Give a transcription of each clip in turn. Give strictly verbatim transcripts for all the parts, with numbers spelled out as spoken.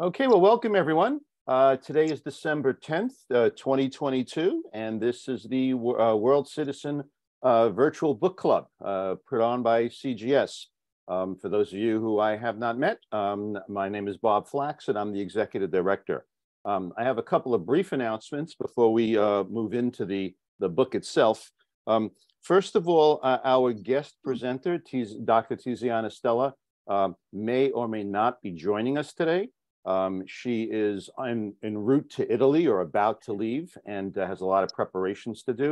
Okay, well, welcome everyone. Uh, today is December tenth, uh, twenty twenty-two, and this is the uh, World Citizen uh, Virtual Book Club uh, put on by C G S. Um, for those of you who I have not met, um, my name is Bob Flax, and I'm the Executive Director. Um, I have a couple of brief announcements before we uh, move into the, the book itself. Um, first of all, uh, our guest presenter, Doctor Tiziana Stella, Um, may or may not be joining us today. Um, she is en, en route to Italy or about to leave, and uh, has a lot of preparations to do.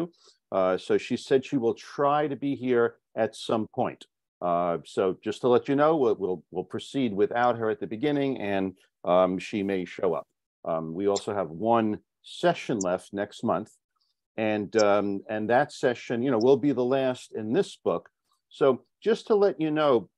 Uh, so she said she will try to be here at some point. Uh, so just to let you know, we'll, we'll, we'll proceed without her at the beginning, and um, she may show up. Um, we also have one session left next month, and, um, and that session, you know, will be the last in this book. So just to let you know,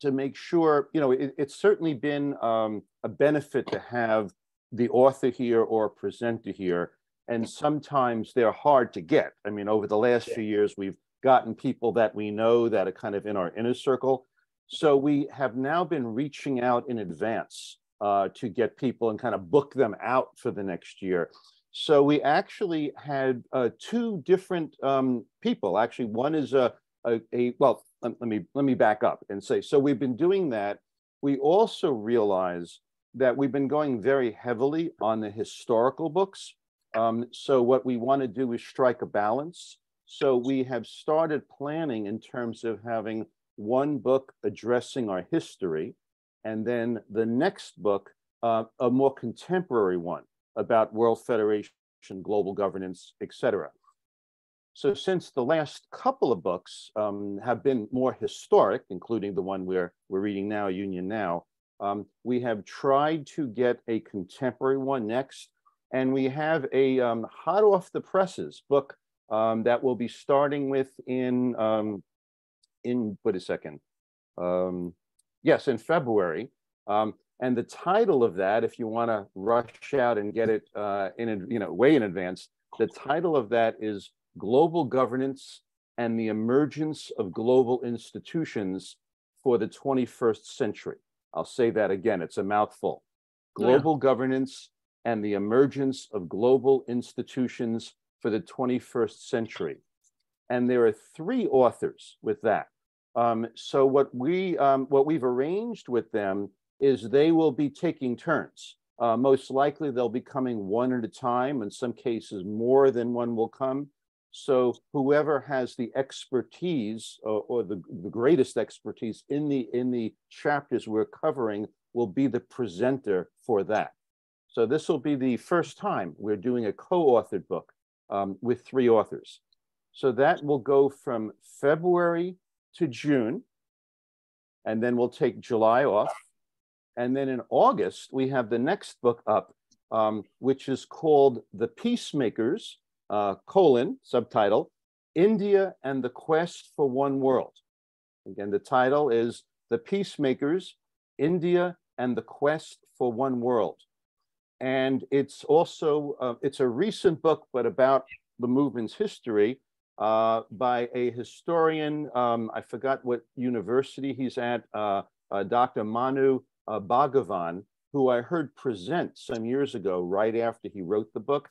to make sure, you know, it, it's certainly been um, a benefit to have the author here or a presenter here, and sometimes they're hard to get. I mean, over the last few years, we've gotten people that we know that are kind of in our inner circle. So we have now been reaching out in advance uh, to get people and kind of book them out for the next year. So we actually had uh, two different um, people. Actually, one is a, a, a well, Let me, let me back up and say, so we've been doing that. We also realize that we've been going very heavily on the historical books. Um, so what we want to do is strike a balance. So we have started planning in terms of having one book addressing our history, and then the next book, uh, a more contemporary one about World Federation, global governance, et cetera. So since the last couple of books um, have been more historic, including the one we're, we're reading now, Union Now, um, we have tried to get a contemporary one next. And we have a um, hot off the presses book um, that we'll be starting with in, um, in wait a second, um, yes, in February. Um, and the title of that, if you wanna rush out and get it uh, in, you know, way in advance, the title of that is Global Governance and the Emergence of Global Institutions for the twenty-first century. I'll say that again, it's a mouthful. Global yeah. Governance and the Emergence of Global Institutions for the twenty-first century. And there are three authors with that. Um, so what, we, um, what we've arranged with them is they will be taking turns. Uh, most likely they'll be coming one at a time. In some cases, more than one will come. So whoever has the expertise or, or the, the greatest expertise in the, in the chapters we're covering will be the presenter for that. So this will be the first time we're doing a co-authored book um, with three authors. So that will go from February to June, and then we'll take July off. And then in August, we have the next book up, um, which is called The Peacemakers, Uh, colon, subtitle, India and the Quest for One World. Again, the title is The Peacemakers, India and the Quest for One World. And it's also, uh, it's a recent book, but about the movement's history uh, by a historian, um, I forgot what university he's at, uh, uh, Doctor Manu uh, Bhagavan, who I heard present some years ago, right after he wrote the book.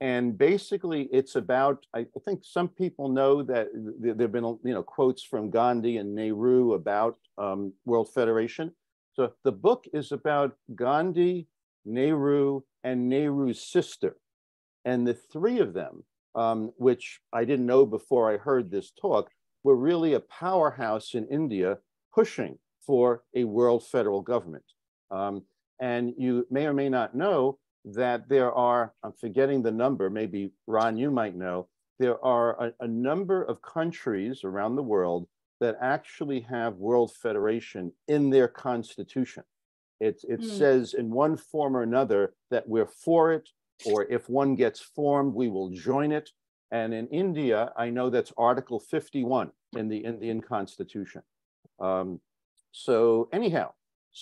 And basically, it's about, I think some people know that there have been, you know, quotes from Gandhi and Nehru about um, World Federation. So the book is about Gandhi, Nehru, and Nehru's sister. And the three of them, um, which I didn't know before I heard this talk, were really a powerhouse in India pushing for a world federal government. Um, and you may or may not know that there are, I'm forgetting the number, maybe Ron, you might know, there are a, a number of countries around the world that actually have World Federation in their constitution. It, it mm. says in one form or another that we're for it, or if one gets formed, we will join it. And in India, I know that's Article fifty-one in the Indian constitution. Um, so anyhow,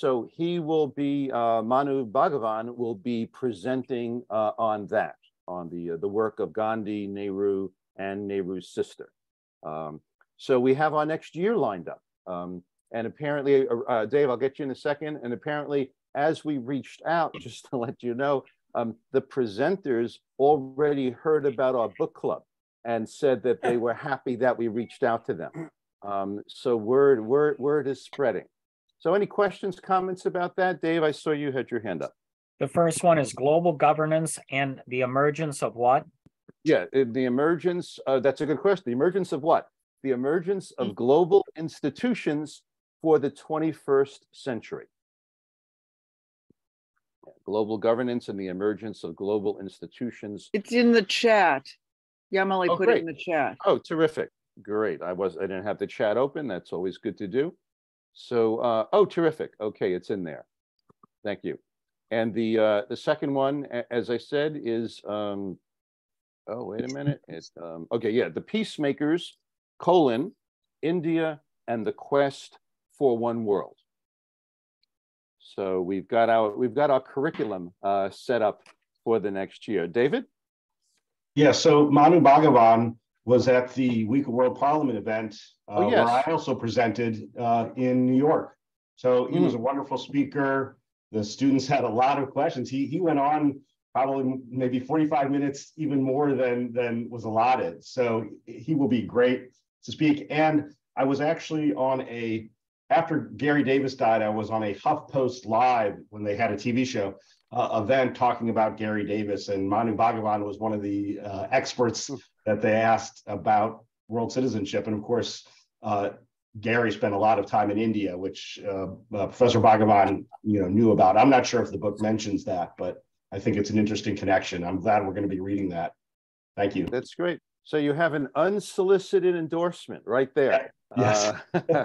So he will be, uh, Manu Bhagavan will be presenting uh, on that, on the, uh, the work of Gandhi, Nehru, and Nehru's sister. Um, so we have our next year lined up. Um, And apparently, uh, Dave, I'll get you in a second. And apparently, as we reached out, just to let you know, um, the presenters already heard about our book club and said that they were happy that we reached out to them. Um, so word, word, word is spreading. So any questions, comments about that? Dave, I saw you had your hand up. The first one is global governance and the emergence of what? Yeah, the emergence, uh, that's a good question. The emergence of what? The emergence of global institutions for the twenty-first century. Global governance and the emergence of global institutions. It's in the chat. Yamali oh, put great. it in the chat. Oh, terrific. Great. I was I didn't have the chat open. That's always good to do. So, uh, oh, terrific. Okay, it's in there. Thank you. And the uh, the second one, as I said, is um, oh wait a minute. It's um, okay. Yeah, the Peacemakers: colon, India and the Quest for One World. So we've got our we've got our curriculum uh, set up for the next year. David? Yeah. So Manu Bhagavan was at the Week of World Parliament event, uh, oh, yes. where I also presented uh, in New York. So he mm. was a wonderful speaker. The students had a lot of questions. He he went on probably maybe forty-five minutes, even more than than was allotted. So he will be great to speak. And I was actually on a, after Gary Davis died, I was on a HuffPost Live when they had a T V show uh, event talking about Gary Davis, and Manu Bhagavan was one of the uh, experts that they asked about world citizenship. And of course, uh, Gary spent a lot of time in India, which uh, uh, Professor Bhagavan, you know, knew about. I'm not sure if the book mentions that, but I think it's an interesting connection. I'm glad we're going to be reading that. Thank you. That's great. So you have an unsolicited endorsement right there. Yes. Uh,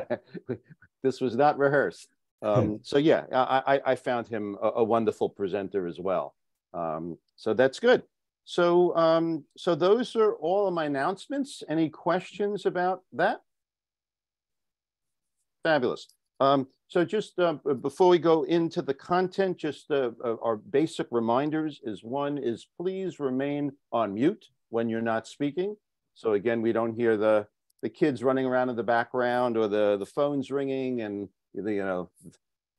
this was not rehearsed. Um, so yeah, I, I found him a, a wonderful presenter as well. Um, so that's good. So, um, so those are all of my announcements. Any questions about that? Fabulous. Um, so just uh, before we go into the content, just uh, uh, our basic reminders is one is please remain on mute when you're not speaking. So again, we don't hear the, the kids running around in the background or the, the phones ringing and the, you know,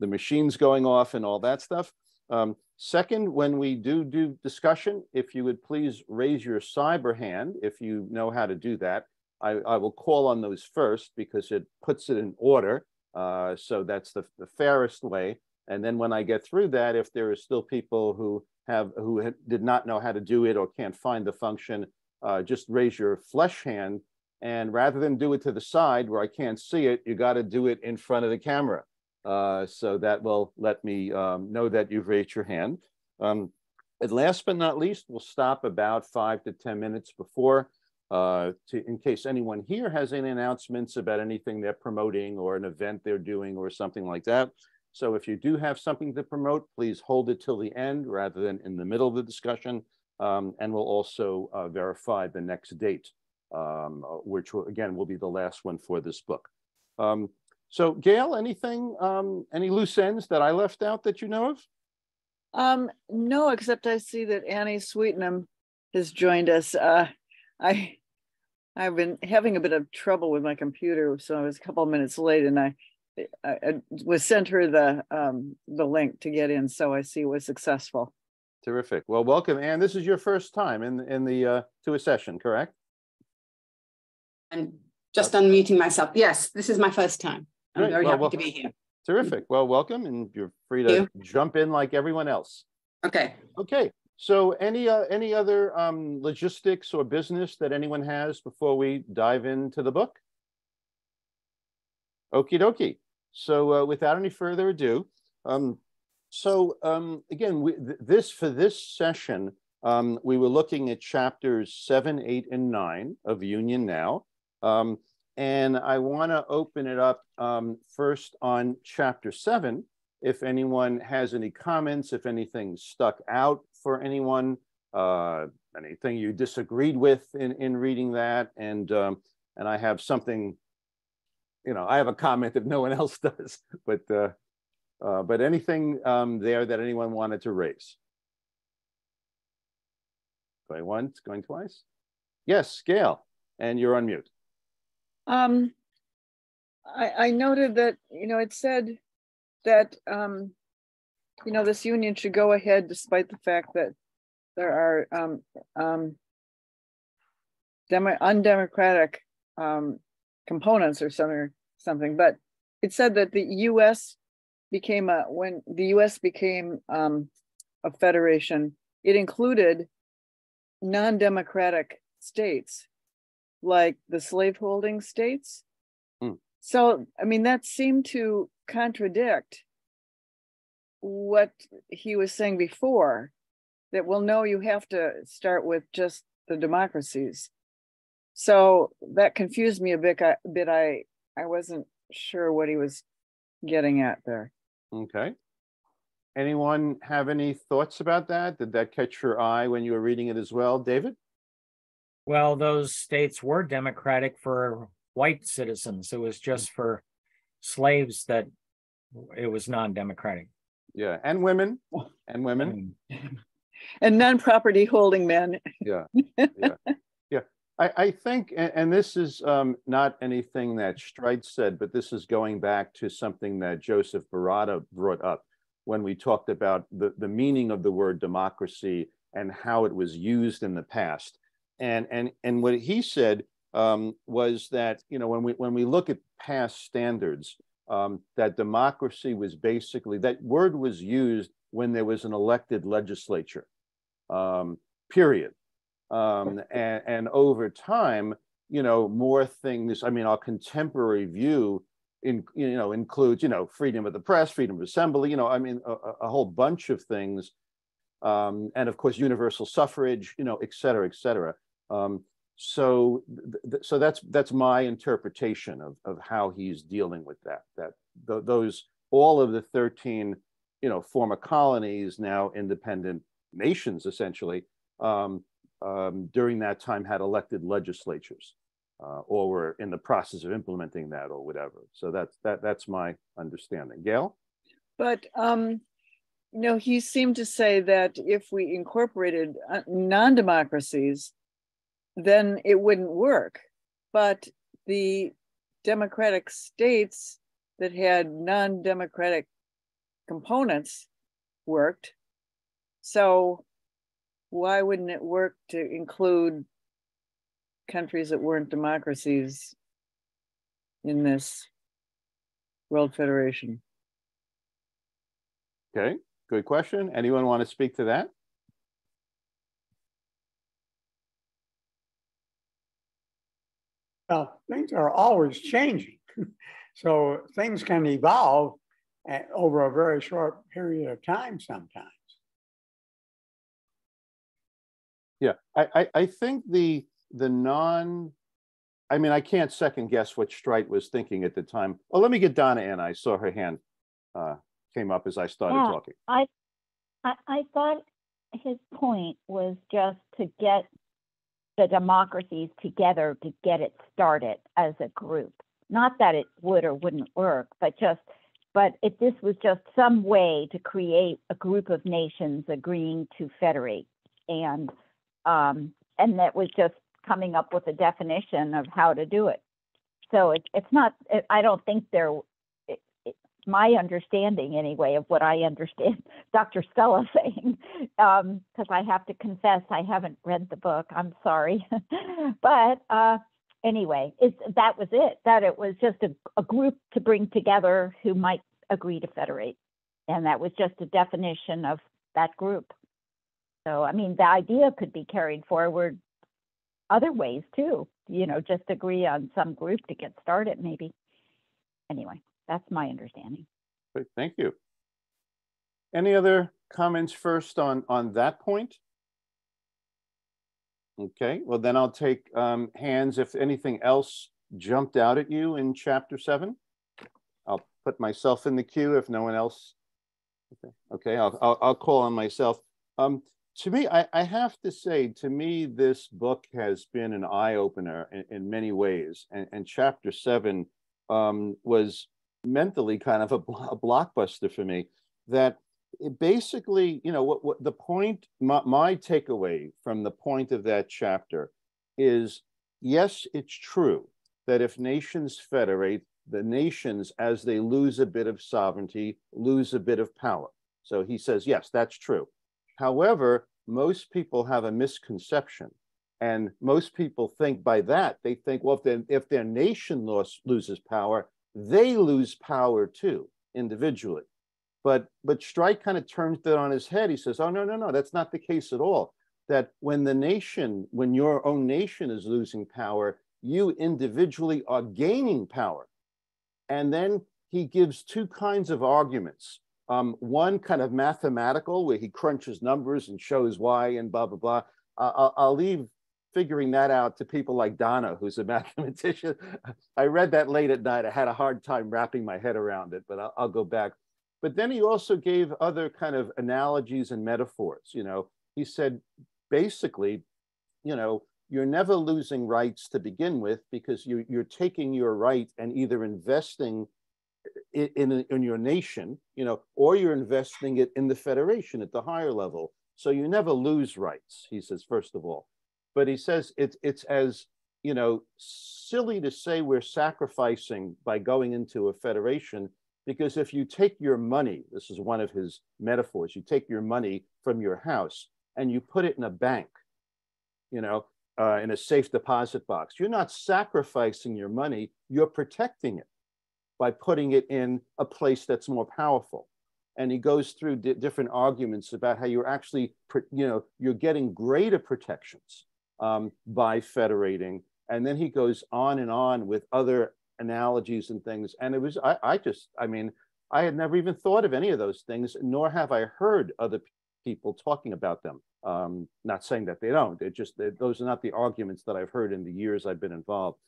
the machines going off and all that stuff. Um, second, when we do do discussion, if you would please raise your cyber hand if you know how to do that. I, I will call on those first because it puts it in order. Uh, so that's the, the fairest way. And then when I get through that, if there are still people who have who ha- did not know how to do it or can't find the function, uh, just raise your flesh hand. And rather than do it to the side where I can't see it, you got to do it in front of the camera. Uh, so that will let me um, know that you've raised your hand. Um, and last but not least, we'll stop about five to ten minutes before. Uh, to, in case anyone here has any announcements about anything they're promoting or an event they're doing or something like that. So if you do have something to promote, please hold it till the end rather than in the middle of the discussion. Um, and we'll also uh, verify the next date, um, which will, again, will be the last one for this book. Um, so Gail, anything, um, any loose ends that I left out that you know of? Um, no, except I see that Annie Sweetenham has joined us. Uh, I. I've been having a bit of trouble with my computer, so I was a couple of minutes late, and I, I, I was sent her the um, the link to get in. So I see it was successful. Terrific. Well, welcome, Anne. This is your first time in in the uh, to a session, correct? I'm just okay. unmuting myself. Yes, this is my first time. I'm Great. very well, happy well, to be here. Terrific. Well, welcome, and you're free to you. jump in like everyone else. Okay. Okay. So any uh, any other um, logistics or business that anyone has before we dive into the book? Okie dokie. So uh, without any further ado, um, so um, again, we, th this for this session, um, we were looking at chapters seven, eight, and nine of Union Now. Um, and I wanna open it up um, first on chapter seven, if anyone has any comments, if anything stuck out for anyone, uh, anything you disagreed with in, in reading that. And, um, and I have something, you know, I have a comment if no one else does, but, uh, uh, but anything um, there that anyone wanted to raise? Going once, going twice? Yes, Gail, and you're on mute. Um, I, I noted that, you know, it said that, um, you know, this union should go ahead despite the fact that there are um, um, demo undemocratic um, components or something, something. But it said that the U S became a, when the U S became um, a federation, it included non-democratic states like the slaveholding states. Mm. So, I mean, that seemed to contradict what he was saying before, that, well, no, you have to start with just the democracies. So that confused me a bit. I, bit I, I wasn't sure what he was getting at there. Okay. Anyone have any thoughts about that? Did that catch your eye when you were reading it as well, David? Well, those states were democratic for white citizens. It was just for slaves that it was non-democratic. Yeah, and women, and women. And non-property holding men. Yeah, yeah, yeah. I, I think, and, and this is um, not anything that Streit said, but this is going back to something that Joseph Baratta brought up when we talked about the, the meaning of the word democracy and how it was used in the past. And, and, and what he said um, was that, you know, when we, when we look at past standards, um, that democracy was basically, that word was used when there was an elected legislature, um, period. Um, and, and over time, you know, more things, I mean, our contemporary view in, you know, includes, you know, freedom of the press, freedom of assembly, you know, I mean, a, a whole bunch of things. Um, and of course, universal suffrage, you know, et cetera, et cetera. Um, so, th so that's that's my interpretation of of how he's dealing with that. That th those all of the thirteen, you know, former colonies, now independent nations, essentially, um, um, during that time had elected legislatures, uh, or were in the process of implementing that, or whatever. So that's that that's my understanding. Gail? But. Um... No, he seemed to say that if we incorporated non-democracies, then it wouldn't work. But the democratic states that had non-democratic components worked. So why wouldn't it work to include countries that weren't democracies in this World Federation? Okay. Good question. Anyone want to speak to that? Well, things are always changing. So things can evolve at, over a very short period of time sometimes. Yeah, I, I, I think the, the non, I mean, I can't second guess what Streit was thinking at the time. Oh, let me get Donna in. I saw her hand. Uh, came up as I started yeah, talking. I, I I thought his point was just to get the democracies together to get it started as a group. Not that it would or wouldn't work, but just but if this was just some way to create a group of nations agreeing to federate, and um and that was just coming up with a definition of how to do it. So it, it's not it, I don't think there my understanding anyway of what I understand Doctor Stella saying, because um, I have to confess I haven't read the book, I'm sorry. But uh, anyway, it's, that was it, that it was just a, a group to bring together who might agree to federate. And that was just a definition of that group. So, I mean, the idea could be carried forward other ways too, you know, just agree on some group to get started maybe. Anyway. That's my understanding. Great, thank you. Any other comments first on, on that point? Okay, well then I'll take um, hands if anything else jumped out at you in chapter seven. I'll put myself in the queue if no one else. Okay, okay I'll, I'll, I'll call on myself. Um, to me, I, I have to say, to me, this book has been an eye-opener in, in many ways. And, and chapter seven um, was mentally kind of a, a blockbuster for me, that it basically, you know, what, what the point, my, my takeaway from the point of that chapter is, yes, it's true that if nations federate, the nations as they lose a bit of sovereignty, lose a bit of power. So he says, yes, that's true. However, most people have a misconception. And most people think by that, they think, well, if, they, if their nation loss, loses power, they lose power too, individually. But, but Streit kind of turns that on his head. He says, oh, no, no, no, that's not the case at all. That when the nation, when your own nation is losing power, you individually are gaining power. And then he gives two kinds of arguments. Um, one kind of mathematical, where he crunches numbers and shows why and blah, blah, blah. Uh, I'll, I'll leave figuring that out to people like Donna, who's a mathematician. I read that late at night. I had a hard time wrapping my head around it, but I'll, I'll go back. But then he also gave other kind of analogies and metaphors. You know, he said, basically, you know, you're never losing rights to begin with, because you, you're taking your right and either investing in, in, in your nation, you know, or you're investing it in the federation at the higher level. So you never lose rights, he says, first of all. But he says it's, it's as, you know, silly to say we're sacrificing by going into a federation, because if you take your money, this is one of his metaphors, you take your money from your house and you put it in a bank, you know, uh, in a safe deposit box, you're not sacrificing your money, you're protecting it by putting it in a place that's more powerful. And he goes through di different arguments about how you're actually, you know, you're getting greater protections um, by federating. And then he goes on and on with other analogies and things. And it was, I, I just, I mean, I had never even thought of any of those things, nor have I heard other people talking about them. Um, not saying that they don't, it just, they, those are not the arguments that I've heard in the years I've been involved.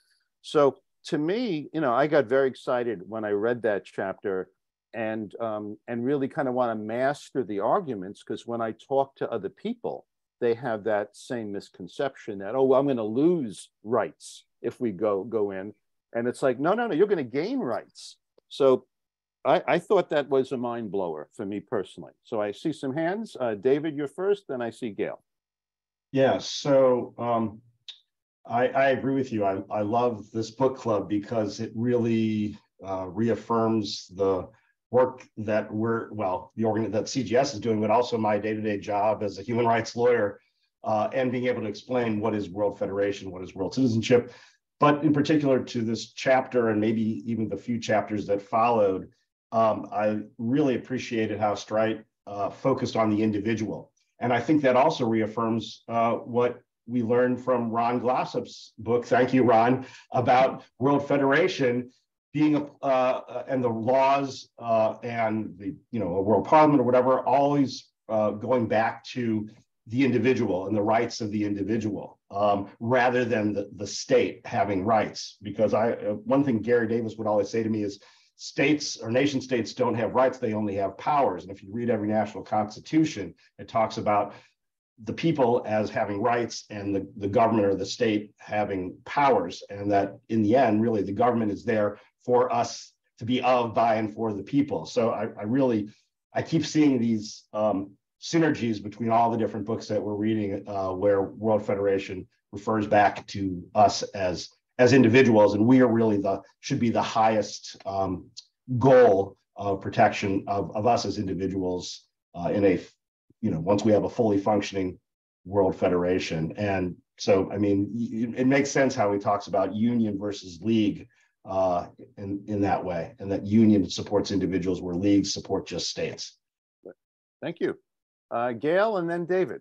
So to me, you know, I got very excited when I read that chapter. And, um, and really kind of want to master the arguments, because when I talk to other people, they have that same misconception that, oh, well, I'm going to lose rights if we go, go in. And it's like, no, no, no, you're going to gain rights. So I, I thought that was a mind blower for me personally. So I see some hands. Uh, David, you're first, then I see Gail. Yeah, so um, I, I agree with you. I, I love this book club because it really uh, reaffirms the work that we're, well, the organ that C G S is doing, but also my day-to-day job as a human rights lawyer, uh, and being able to explain what is World Federation, what is world citizenship, but in particular to this chapter and maybe even the few chapters that followed, um, I really appreciated how Streit uh, focused on the individual. And I think that also reaffirms uh, what we learned from Ron Glossop's book, thank you, Ron, about World Federation, being uh, and the laws uh, and the you know a World Parliament or whatever, always uh, going back to the individual and the rights of the individual, um, rather than the, the state having rights. Because I uh, one thing Gary Davis would always say to me is, states or nation states don't have rights; they only have powers. And if you read every national constitution, it talks about the people as having rights and the, the government or the state having powers, and that in the end, really, the government is there for us to be of, by, and for the people. So I, I really, I keep seeing these um, synergies between all the different books that we're reading, uh, where World Federation refers back to us as, as individuals, and we are really the, should be the highest um, goal of protection of, of us as individuals uh, in a, you know, once we have a fully functioning World Federation. And so, I mean, it, it makes sense how he talks about union versus league, Uh, in, in that way, and that union supports individuals where leagues support just states. Thank you. Uh, Gail, and then David.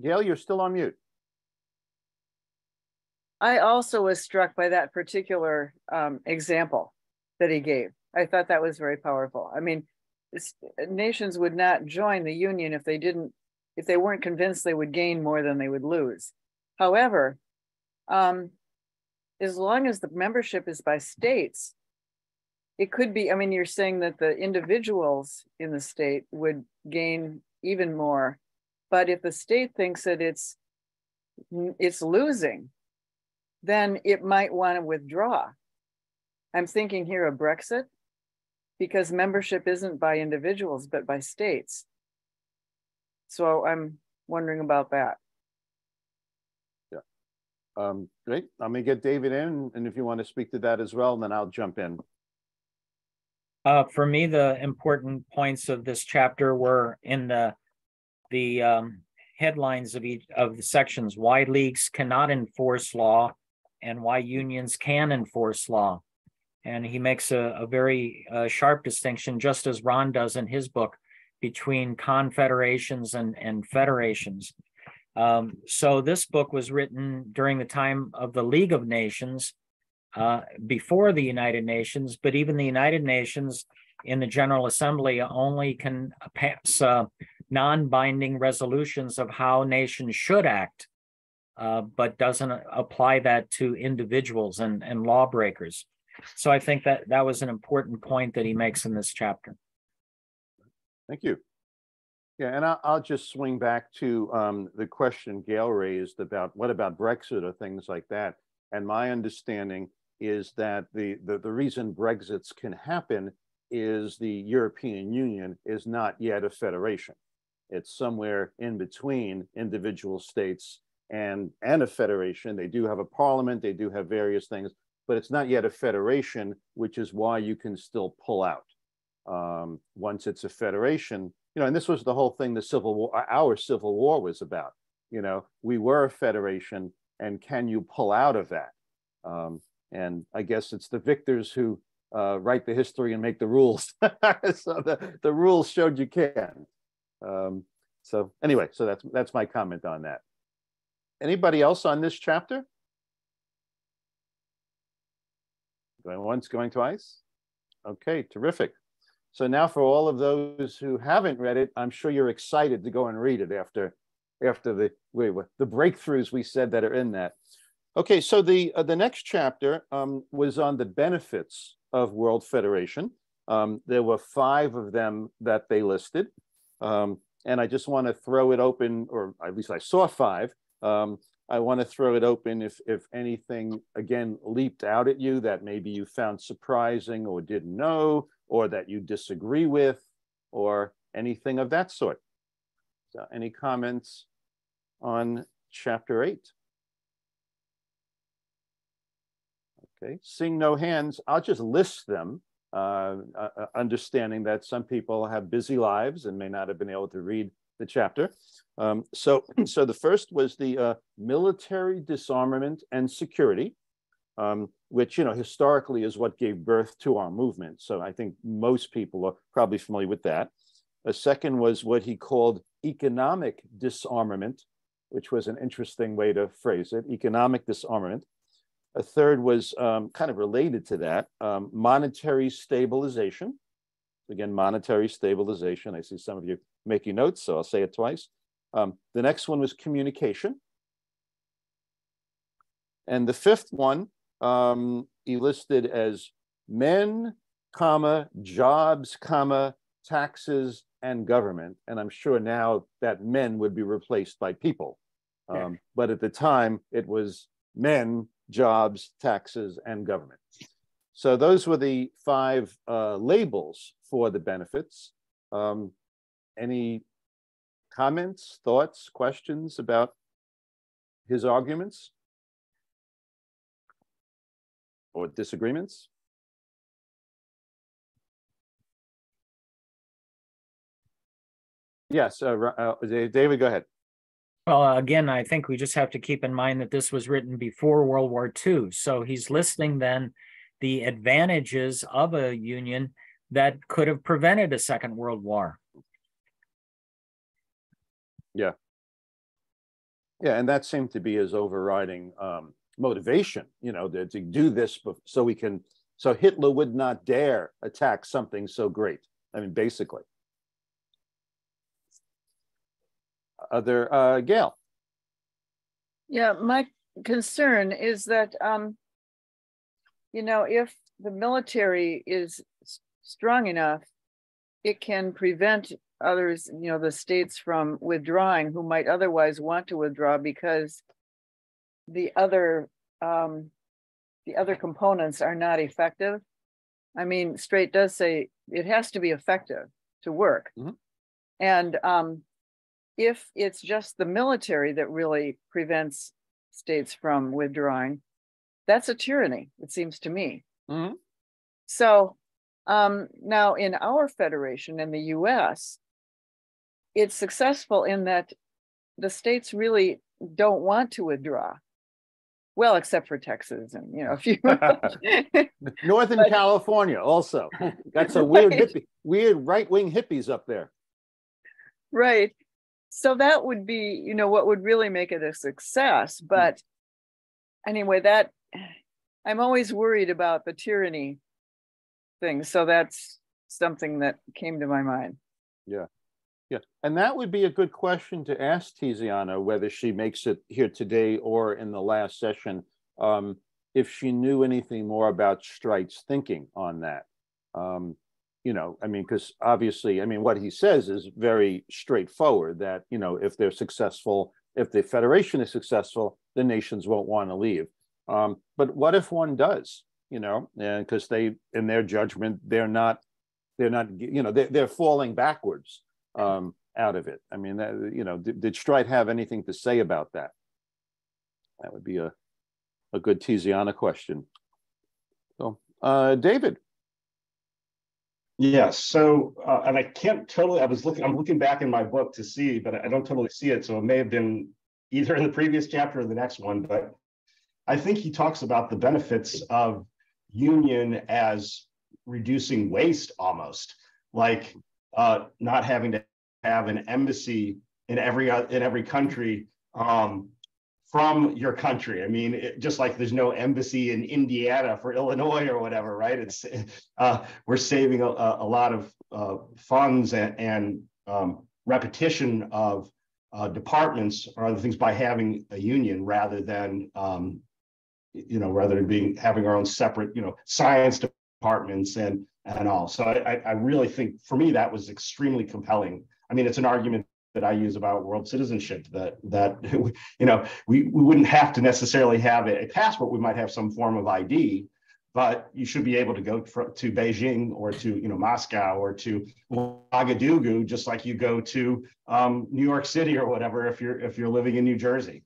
Gail, you're still on mute. I also was struck by that particular um, example that he gave. I thought that was very powerful. I mean, nations would not join the union if they didn't, if they weren't convinced they would gain more than they would lose. However, Um, as long as the membership is by states, it could be, I mean, you're saying that the individuals in the state would gain even more, but if the state thinks that it's, it's losing, then it might want to withdraw. I'm thinking here of Brexit, because membership isn't by individuals, but by states. So I'm wondering about that. Um, great. I'm going to get David in, and if you want to speak to that as well, then I'll jump in. Uh, for me, the important points of this chapter were in the the um, headlines of each of the sections: why leagues cannot enforce law, and why unions can enforce law. And he makes a, a very uh, sharp distinction, just as Ron does in his book, between confederations and, and federations. Um, so this book was written during the time of the League of Nations, uh, before the United Nations, but even the United Nations in the General Assembly only can pass uh, non-binding resolutions of how nations should act, uh, but doesn't apply that to individuals and, and lawbreakers. So I think that that was an important point that he makes in this chapter. Thank you. Yeah, and I'll, I'll just swing back to um, the question Gail raised about what about Brexit or things like that. And my understanding is that the, the, the reason Brexits can happen is the European Union is not yet a federation. It's somewhere in between individual states and, and a federation. They do have a parliament, they do have various things, but it's not yet a federation, which is why you can still pull out. Um, once it's a federation, you know, and this was the whole thing the Civil War, our Civil War was about, you know, we were a federation and can you pull out of that? Um, and I guess it's the victors who uh, write the history and make the rules. So the, the rules showed you can. Um, so anyway, so that's, that's my comment on that. Anybody else on this chapter? Going once, going twice? Okay, terrific. So now for all of those who haven't read it, I'm sure you're excited to go and read it after, after the, wait, what, the breakthroughs we said that are in that. Okay, so the, uh, the next chapter um, was on the benefits of World Federation. Um, there were five of them that they listed. Um, and I just want to throw it open, or at least I saw five. Um, I want to throw it open if, if anything, again, leaped out at you that maybe you found surprising or didn't know, or that you disagree with, or anything of that sort. So any comments on chapter eight? Okay, seeing no hands, I'll just list them, uh, uh, understanding that some people have busy lives and may not have been able to read the chapter. Um, so, so the first was the uh, military disarmament and security. Um, which, you know, historically is what gave birth to our movement. So I think most people are probably familiar with that. A second was what he called economic disarmament, which was an interesting way to phrase it, economic disarmament. A third was um, kind of related to that, um, monetary stabilization. Again, monetary stabilization. I see some of you making notes, so I'll say it twice. Um, the next one was communication. And the fifth one, Um, he listed as men, comma, jobs, comma, taxes, and government. And I'm sure now that men would be replaced by people. Um, yeah. But at the time, it was men, jobs, taxes, and government. So those were the five uh, labels for the benefits. Um, any comments, thoughts, questions about his arguments? Or disagreements? Yes, uh, uh, David, go ahead. Well, again, I think we just have to keep in mind that this was written before World War Two. So he's listing then the advantages of a union that could have prevented a Second World War. Yeah. Yeah, and that seemed to be his overriding um, motivation, you know, to, to do this so we can, so Hitler would not dare attack something so great. I mean, basically. Other, uh, Gail. Yeah, my concern is that, um, you know, if the military is strong enough, it can prevent others, you know, the states from withdrawing who might otherwise want to withdraw because the other um, the other components are not effective. I mean, Straight does say it has to be effective to work. Mm-hmm. And um, if it's just the military that really prevents states from withdrawing, that's a tyranny, it seems to me. Mm-hmm. So um, now in our federation in the U S, it's successful in that the states really don't want to withdraw. Well, except for Texas and, you know, a few. Northern but, California also. That's a weird, right. hippie, weird right-wing hippies up there. Right. So that would be, you know, what would really make it a success. But anyway, that I'm always worried about the tyranny thing. So that's something that came to my mind. Yeah. Yeah. And that would be a good question to ask Tiziana, whether she makes it here today or in the last session, um, if she knew anything more about Streit's thinking on that. Um, you know, I mean, because obviously, I mean, what he says is very straightforward that, you know, if they're successful, if the Federation is successful, the nations won't want to leave. Um, but what if one does, you know, and because they, in their judgment, they're not, they're not, you know, they're, they're falling backwards. Um, out of it. I mean, that, you know, did, did Streit have anything to say about that? That would be a, a good Tiziana question. So, uh, David. Yeah, so, uh, and I can't totally, I was looking, I'm looking back in my book to see, but I don't totally see it. So it may have been either in the previous chapter or the next one, but I think he talks about the benefits of union as reducing waste almost. Like, Uh, not having to have an embassy in every uh, in every country um, from your country. I mean, it, just like there's no embassy in Indiana for Illinois or whatever, right? It's uh, we're saving a, a lot of uh, funds and, and um, repetition of uh, departments or other things by having a union rather than um, you know rather than being having our own separate you know science departments and. And all. So I, I really think for me, that was extremely compelling. I mean, it's an argument that I use about world citizenship that, that you know, we, we wouldn't have to necessarily have a passport. We might have some form of I D, but you should be able to go for, to Beijing or to, you know, Moscow or to Ouagadougou, just like you go to um, New York City or whatever, if you're if you're living in New Jersey.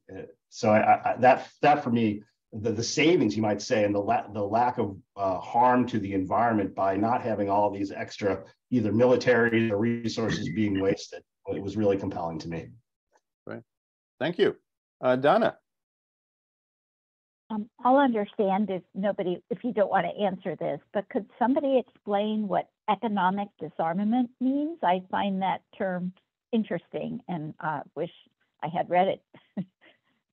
So I, I, that that for me, The, the savings, you might say, and the, la the lack of uh, harm to the environment by not having all these extra either military or resources being wasted. It was really compelling to me. Right. Thank you. Uh, Donna. Um, I'll understand if nobody, if you don't want to answer this, but could somebody explain what economic disarmament means? I find that term interesting and uh, wish I had read it.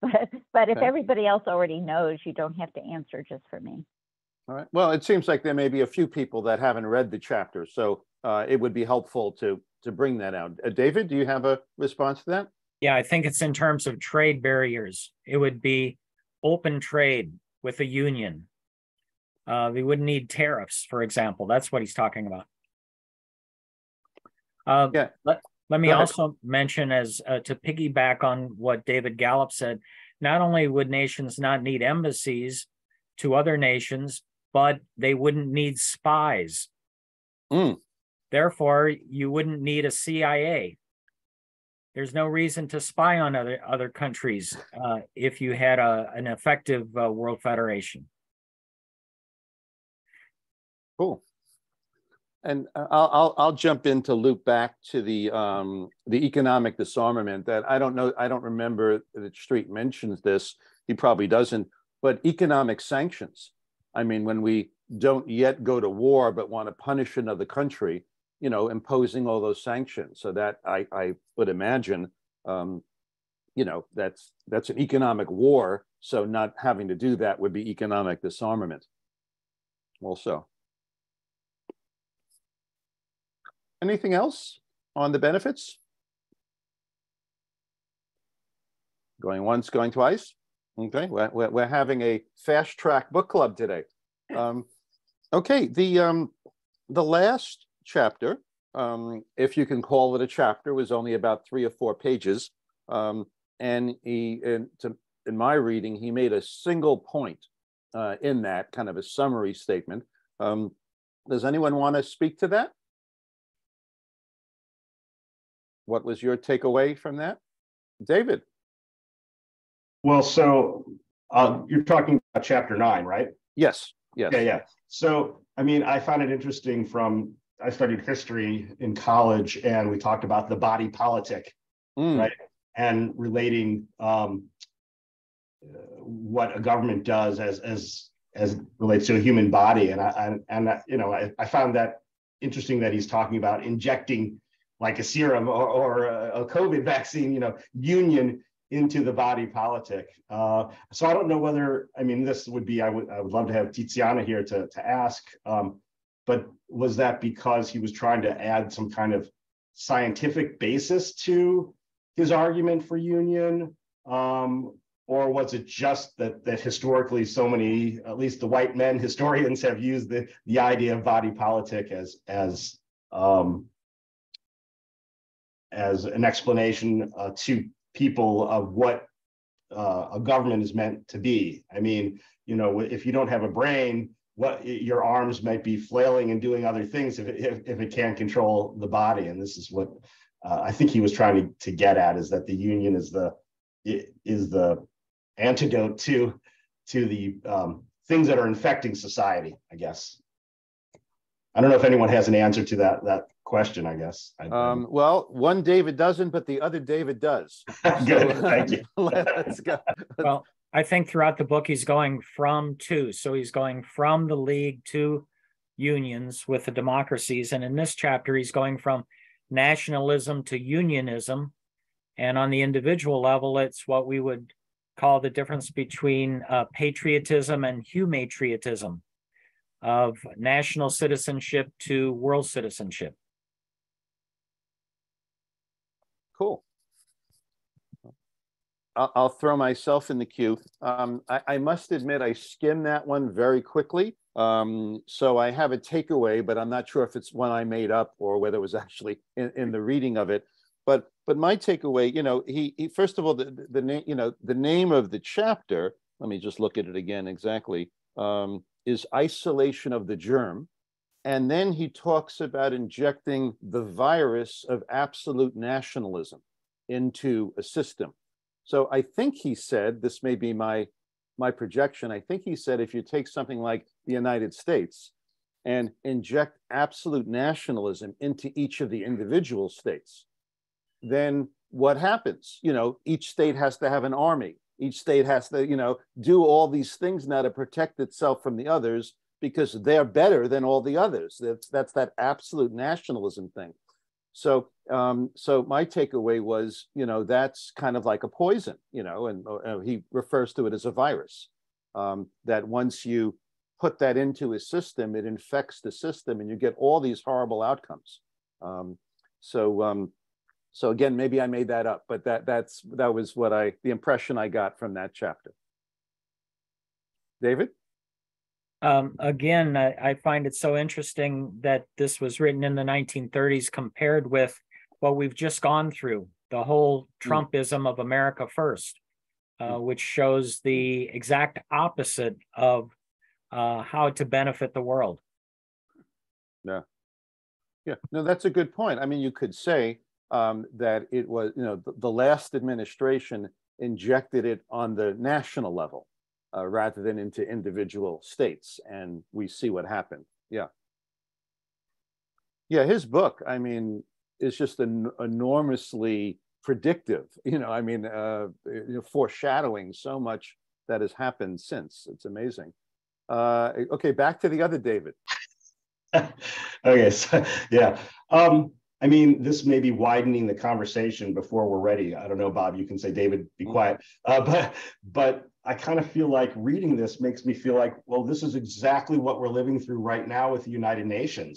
But, but if okay. everybody else already knows, you don't have to answer just for me. All right. Well, it seems like there may be a few people that haven't read the chapter, so uh, it would be helpful to to bring that out. Uh, David, do you have a response to that? Yeah, I think it's in terms of trade barriers. It would be open trade with a union. Uh, we wouldn't need tariffs, for example. That's what he's talking about. Uh, yeah. Let Let me also mention, as uh, to piggyback on what David Gallup said, not only would nations not need embassies to other nations, but they wouldn't need spies. Mm. Therefore, you wouldn't need a C I A. There's no reason to spy on other, other countries uh, if you had a, an effective uh, World Federation. Cool. And I'll, I'll I'll jump in to loop back to the um, the economic disarmament that I don't know I don't remember that Streit mentions this. He probably doesn't. But economic sanctions. I mean, when we don't yet go to war but want to punish another country, you know, imposing all those sanctions. So that I I would imagine, um, you know, that's that's an economic war. So not having to do that would be economic disarmament. Also. Anything else on the benefits? Going once, going twice. Okay, we're, we're, we're having a fast track book club today. Um, okay, the, um, the last chapter, um, if you can call it a chapter, was only about three or four pages. Um, and he, in, to, in my reading, he made a single point uh, in that, kind of a summary statement. Um, does anyone want to speak to that? What was your takeaway from that? David? Well, so uh, you're talking about chapter nine, right? Yes. Yes. Yeah. Yeah. So, I mean, I found it interesting from, I studied history in college and we talked about the body politic, mm. right? And relating um, what a government does as, as, as relates to a human body. And I, and, and you know, I, I found that interesting that he's talking about injecting like a serum or, or a COVID vaccine, you know, union into the body politic. Uh, so I don't know whether, I mean, this would be, I would I would love to have Tiziana here to, to ask, um, but was that because he was trying to add some kind of scientific basis to his argument for union? Um, or was it just that that historically so many, at least the white men historians, have used the, the idea of body politic as, as, um, as an explanation uh, to people of what uh, a government is meant to be. I mean, you know, if you don't have a brain, what your arms might be flailing and doing other things if it, if, if it can't control the body. And this is what uh, I think he was trying to, to get at, is that the union is the is the antidote to to the um, things that are infecting society, I guess. I don't know if anyone has an answer to that that question, I guess. Um, well, one David doesn't, but the other David does. Good, so, thank you. Let's go. Well, I think throughout the book, he's going from to. So he's going from the League to unions with the democracies. And in this chapter, he's going from nationalism to unionism. And on the individual level, it's what we would call the difference between uh, patriotism and humatriotism, of national citizenship to world citizenship. Cool. I'll throw myself in the queue. Um, I, I must admit, I skimmed that one very quickly. Um, so I have a takeaway, but I'm not sure if it's one I made up or whether it was actually in, in the reading of it. But but my takeaway, you know, he, he first of all, the, the name, you know, the name of the chapter. Let me just look at it again exactly. Um, is isolation of the germ. And then he talks about injecting the virus of absolute nationalism into a system. So I think he said, this may be my, my projection, I think he said, if you take something like the United States and inject absolute nationalism into each of the individual states, then what happens? You know, each state has to have an army. Each state has to, you know, do all these things now to protect itself from the others because they're better than all the others. That's, that's that absolute nationalism thing. So, um, so my takeaway was, you know, that's kind of like a poison, you know, and uh, he refers to it as a virus, um, that once you put that into his system, it infects the system and you get all these horrible outcomes. Um, so, um, So again, maybe I made that up, but that that's that was what I the impression I got from that chapter. David? Um, again, I, I find it so interesting that this was written in the nineteen thirties compared with what we've just gone through, the whole Trumpism of America First, uh, which shows the exact opposite of uh, how to benefit the world. Yeah. Yeah. No, that's a good point. I mean, you could say Um, that it was, you know, the, the last administration injected it on the national level uh, rather than into individual states. And we see what happened. Yeah. Yeah, his book, I mean, is just an enormously predictive, you know, I mean, uh, you know, foreshadowing so much that has happened since. It's amazing. Uh, okay, back to the other David. Okay, so, yeah. Um, I mean, this may be widening the conversation before we're ready. I don't know, Bob, you can say, David, be quiet. Uh, but but I kind of feel like reading this makes me feel like, well, this is exactly what we're living through right now with the United Nations.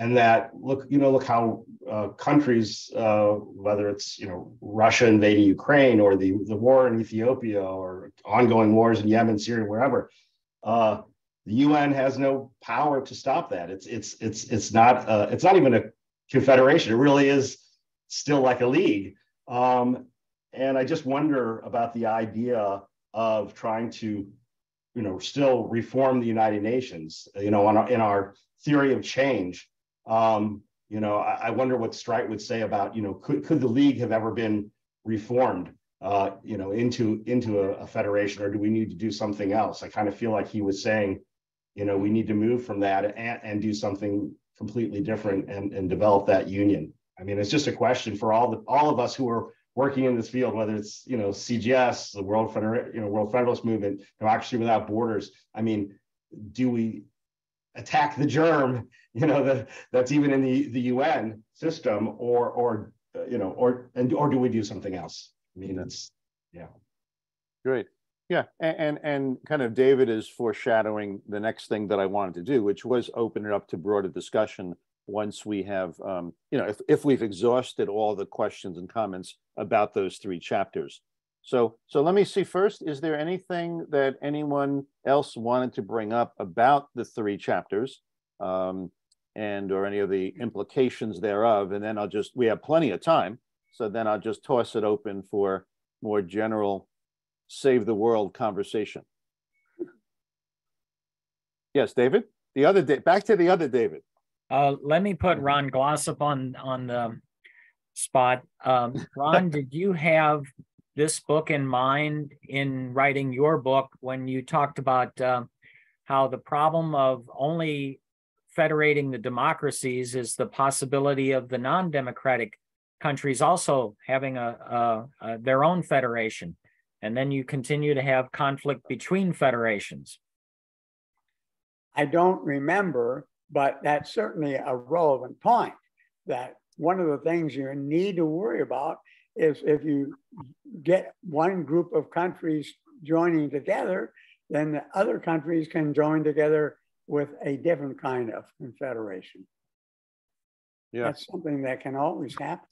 And that, look, you know, look how uh, countries, uh, whether it's, you know, Russia invading Ukraine or the, the war in Ethiopia or ongoing wars in Yemen, Syria, wherever, uh, the U N has no power to stop that. It's, it's, it's, it's, not, uh, it's not even a confederation. It really is still like a league. Um, and I just wonder about the idea of trying to, you know, still reform the United Nations, you know, on our, in our theory of change. Um, you know, I, I wonder what Streit would say about, you know, could, could the league have ever been reformed? uh, you know, into into a, a federation, or do we need to do something else? I kind of feel like he was saying, you know, we need to move from that and, and do something completely different and, and develop that union. I mean, it's just a question for all the all of us who are working in this field, whether it's, you know, C G S, the World Feder- you know, World Federalist Movement, Democracy Without Borders. I mean, do we attack the germ, you know, the, that's even in the, the U N system, or or uh, you know, or and or do we do something else? I mean, that's yeah, great, yeah, and, and and kind of David is foreshadowing the next thing that I wanted to do, which was open it up to broader discussion once we have, um, you know, if if we've exhausted all the questions and comments about those three chapters. So, so let me see first, is there anything that anyone else wanted to bring up about the three chapters um, and or any of the implications thereof? And then I'll just, we have plenty of time. So then I'll just toss it open for more general save the world conversation. Yes, David, the other day, back to the other David. Uh, let me put Ron Glossop on, on the spot. Um, Ron, did you have this book in mind in writing your book when you talked about uh, how the problem of only federating the democracies is the possibility of the non-democratic countries also having a, a, a their own federation, and then you continue to have conflict between federations? I don't remember, but that's certainly a relevant point, that one of the things you need to worry about is if you get one group of countries joining together, then the other countries can join together with a different kind of confederation. Yeah, that's something that can always happen.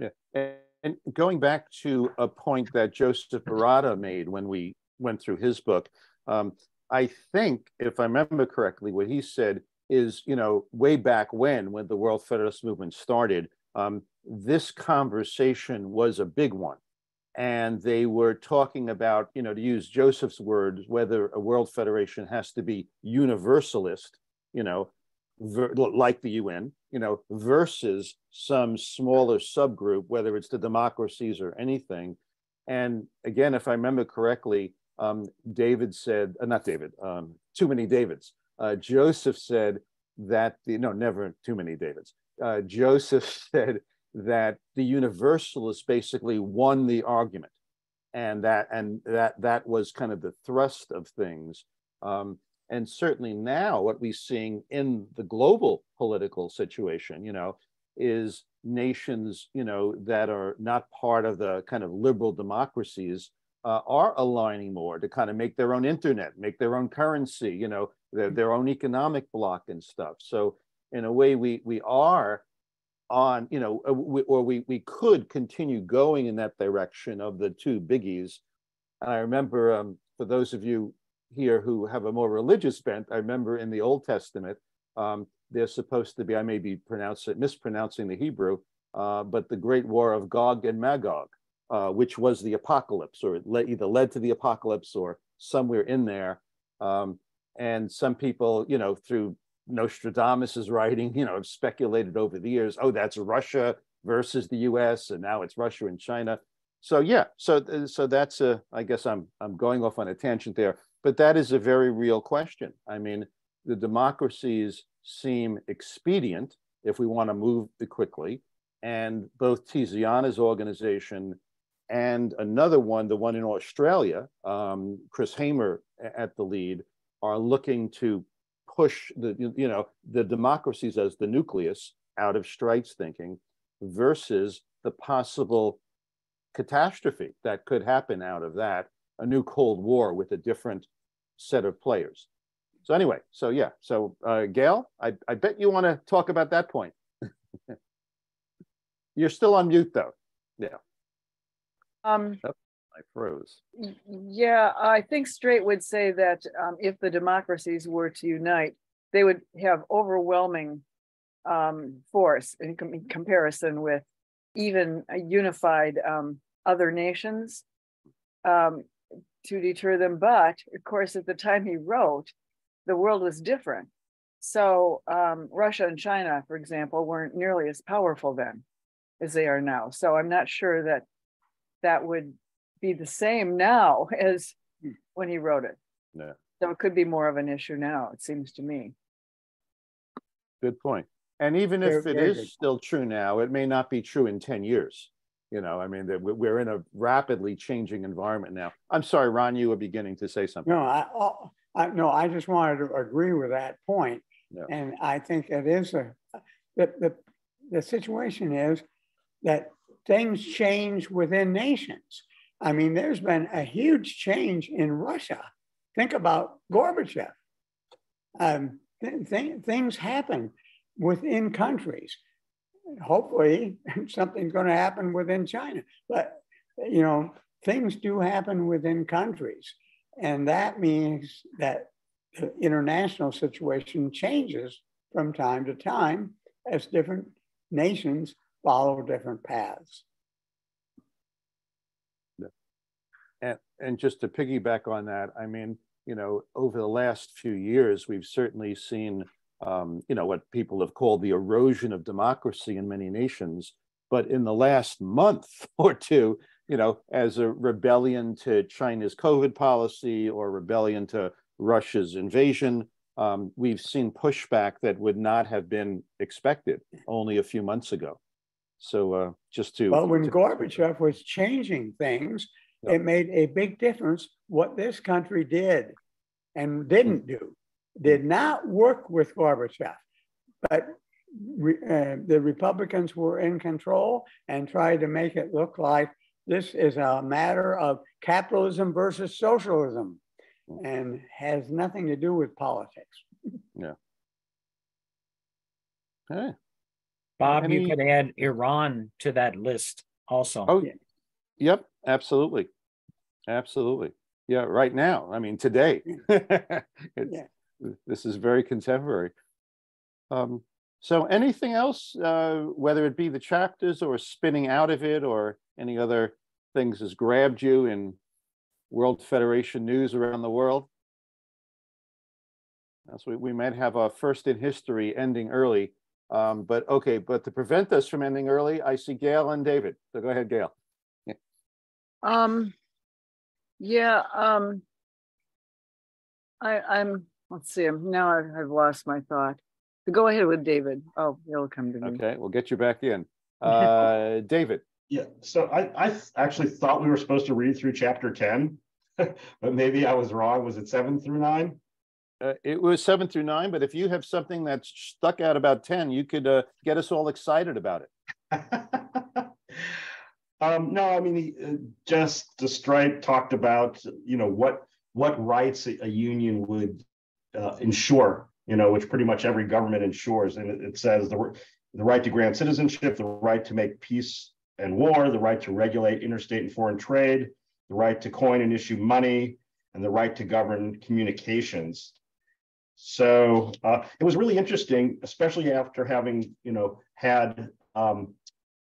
Yeah, and, and going back to a point that Joseph Baratta made when we went through his book, um, I think, if I remember correctly, what he said is, you know, way back when, when the World Federalist Movement started, um, this conversation was a big one. And they were talking about, you know, to use Joseph's words, whether a world federation has to be universalist, you know, ver- like the U N, you know, versus some smaller subgroup, whether it's the democracies or anything. And again, if I remember correctly, um, David said, uh, not David, um, too many Davids. Uh, Joseph said that, the, no, never too many Davids. Uh, Joseph said that the universalists basically won the argument, and that and that that was kind of the thrust of things. Um, and certainly now, what we're seeing in the global political situation, you know, is nations, you know, that are not part of the kind of liberal democracies uh, are aligning more to kind of make their own internet, make their own currency, you know, their, their own economic block and stuff. So in a way, we we are on, you know, we, or we we could continue going in that direction of the two biggies. And I remember, um, for those of you here who have a more religious bent, I remember in the Old Testament, um, there's supposed to be, I may be pronouncing, mispronouncing the Hebrew, uh, but the Great War of Gog and Magog, uh, which was the apocalypse, or it led, either led to the apocalypse or somewhere in there. Um, and some people, you know, through Nostradamus's writing, you know, have speculated over the years, oh, that's Russia versus the U S, and now it's Russia and China. So yeah, so so that's a, I guess I'm I'm going off on a tangent there, but that is a very real question. I mean, the democracies seem expedient if we want to move quickly, and both Tiziana's organization and another one, the one in Australia, um, Chris Hamer at the lead, are looking to push the, you know, the democracies as the nucleus out of Streit's thinking versus the possible catastrophe that could happen out of that, a new Cold War with a different set of players. So anyway, so yeah, so uh, Gail, I, I bet you want to talk about that point. You're still on mute though. Yeah. Um. So- I froze. Yeah, I think Straight would say that um, if the democracies were to unite, they would have overwhelming um, force in, com- in comparison with even a unified um, other nations um, to deter them. But of course, at the time he wrote, the world was different. So um, Russia and China, for example, weren't nearly as powerful then as they are now. So I'm not sure that that would be the same now as when he wrote it. Yeah. So it could be more of an issue now, it seems to me. Good point. And even if it is still true now, it may not be true in ten years. You know, I mean, that we're in a rapidly changing environment now. I'm sorry, Ron, you were beginning to say something. No, I, I, no, I just wanted to agree with that point. Yeah. And I think it is a, the, the, the situation is that things change within nations. I mean, there's been a huge change in Russia. Think about Gorbachev. Um, th th things happen within countries. Hopefully, something's going to happen within China. But, you know, things do happen within countries. And that means that the international situation changes from time to time as different nations follow different paths. And, and just to piggyback on that, I mean, you know, over the last few years, we've certainly seen, um, you know, what people have called the erosion of democracy in many nations. But in the last month or two, you know, as a rebellion to China's COVID policy or rebellion to Russia's invasion, um, we've seen pushback that would not have been expected only a few months ago. So uh, just to- Well, when to, Gorbachev was changing things, no. It made a big difference what this country did and didn't do, did not work with Gorbachev. But re, uh, the Republicans were in control and tried to make it look like this is a matter of capitalism versus socialism and has nothing to do with politics. Yeah. Huh. Bob, Any... you could add Iran to that list also. Oh, yeah. Yep. Absolutely. Absolutely. Yeah, right now. I mean, today. It's, yeah. This is very contemporary. Um, so anything else, uh, whether it be the chapters or spinning out of it or any other things has grabbed you in World Federation news around the world? That's what we might have our first in history ending early. Um, but okay, but to prevent us from ending early, I see Gail and David. So go ahead, Gail. Um, yeah, um, I, I'm, let's see, I'm, now I've, I've lost my thought. So go ahead with David. Oh, he'll come to me. Okay, we'll get you back in. Uh, David. Yeah, so I, I actually thought we were supposed to read through chapter ten, but maybe I was wrong. Was it seven through nine? Uh, it was seven through nine, but if you have something that's stuck out about ten, you could uh, get us all excited about it. Um, no, I mean, he, uh, just the Streit talked about, you know, what what rights a, a union would uh, ensure, you know, which pretty much every government ensures. And it, it says the, the right to grant citizenship, the right to make peace and war, the right to regulate interstate and foreign trade, the right to coin and issue money, and the right to govern communications. So uh, it was really interesting, especially after having, you know, had... Um,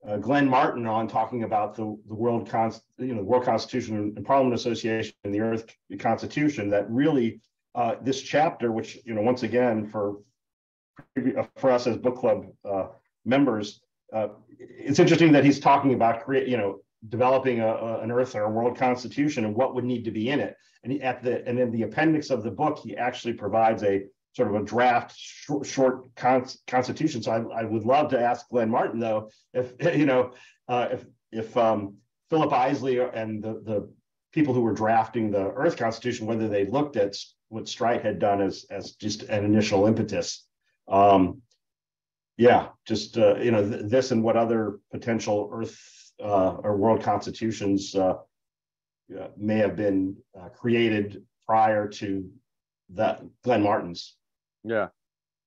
Uh, Glenn Martin on talking about the, the World Const, you know, World Constitution and Parliament Association and the Earth Constitution, that really uh, this chapter, which, you know, once again, for for us as book club uh, members, uh, it's interesting that he's talking about create, you know, developing a, a, an Earth or a World Constitution and what would need to be in it. And he, at the and in the appendix of the book, he actually provides a sort of a draft short, short con constitution. So I, I would love to ask Glenn Martin, though, if, you know, uh, if, if um, Philip Isley and the, the people who were drafting the Earth Constitution, whether they looked at what Streit had done as, as just an initial impetus. Um, yeah, just, uh, you know, th this and what other potential Earth uh, or world constitutions uh, uh, may have been uh, created prior to that Glenn Martin's. Yeah,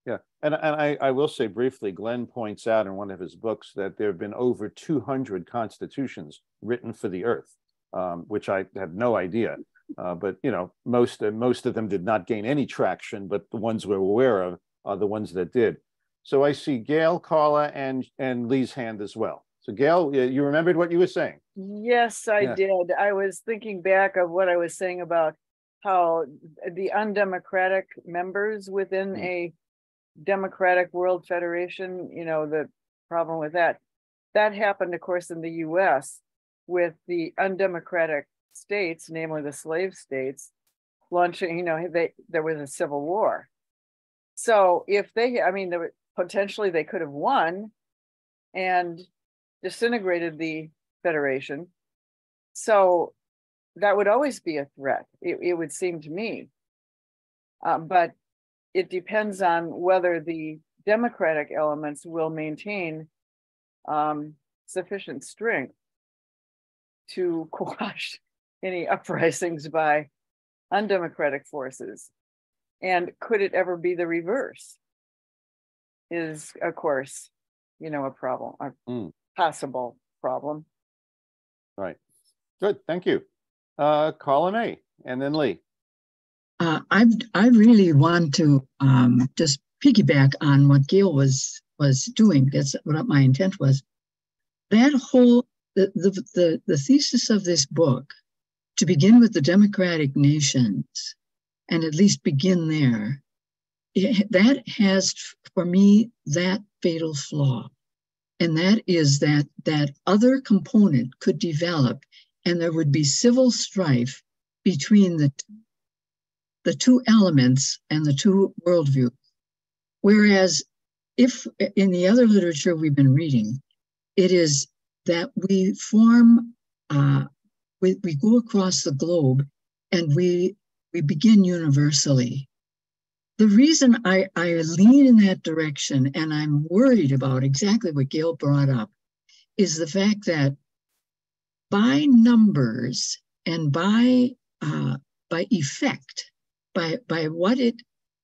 yeah. And, and I, I will say briefly, Glenn points out in one of his books that there have been over two hundred constitutions written for the Earth, um, which I had no idea. Uh, but, you know, most, uh, most of them did not gain any traction, but the ones we're aware of are the ones that did. So I see Gail, Carla, and, and Lee's hand as well. So Gail, you remembered what you were saying? Yes, I yeah. did. I was thinking back of what I was saying about how the undemocratic members within a democratic world federation, you know, the problem with that, that happened, of course, in the U S with the undemocratic states, namely the slave states, launching, you know, they, there was a civil war. So if they, I mean, there were, potentially they could have won and disintegrated the Federation. So that would always be a threat, it, it would seem to me. Uh, but it depends on whether the democratic elements will maintain um, sufficient strength to quash any uprisings by undemocratic forces. And could it ever be the reverse? Is, of course, you know, a problem, a mm. possible problem. Right. Good. Thank you. Uh, Colin A. and then Lee. Uh, I I really want to um, just piggyback on what Gail was was doing. That's what my intent was. That whole the the the, the thesis of this book, to begin with the democratic nations, and at least begin there. It, that has, for me, that fatal flaw. And that is that that other component could develop and there would be civil strife between the, the two elements and the two worldviews. Whereas if in the other literature we've been reading, it is that we form, uh, we, we go across the globe and we, we begin universally. The reason I, I lean in that direction and I'm worried about exactly what Gail brought up is the fact that by numbers and by uh, by effect, by by what it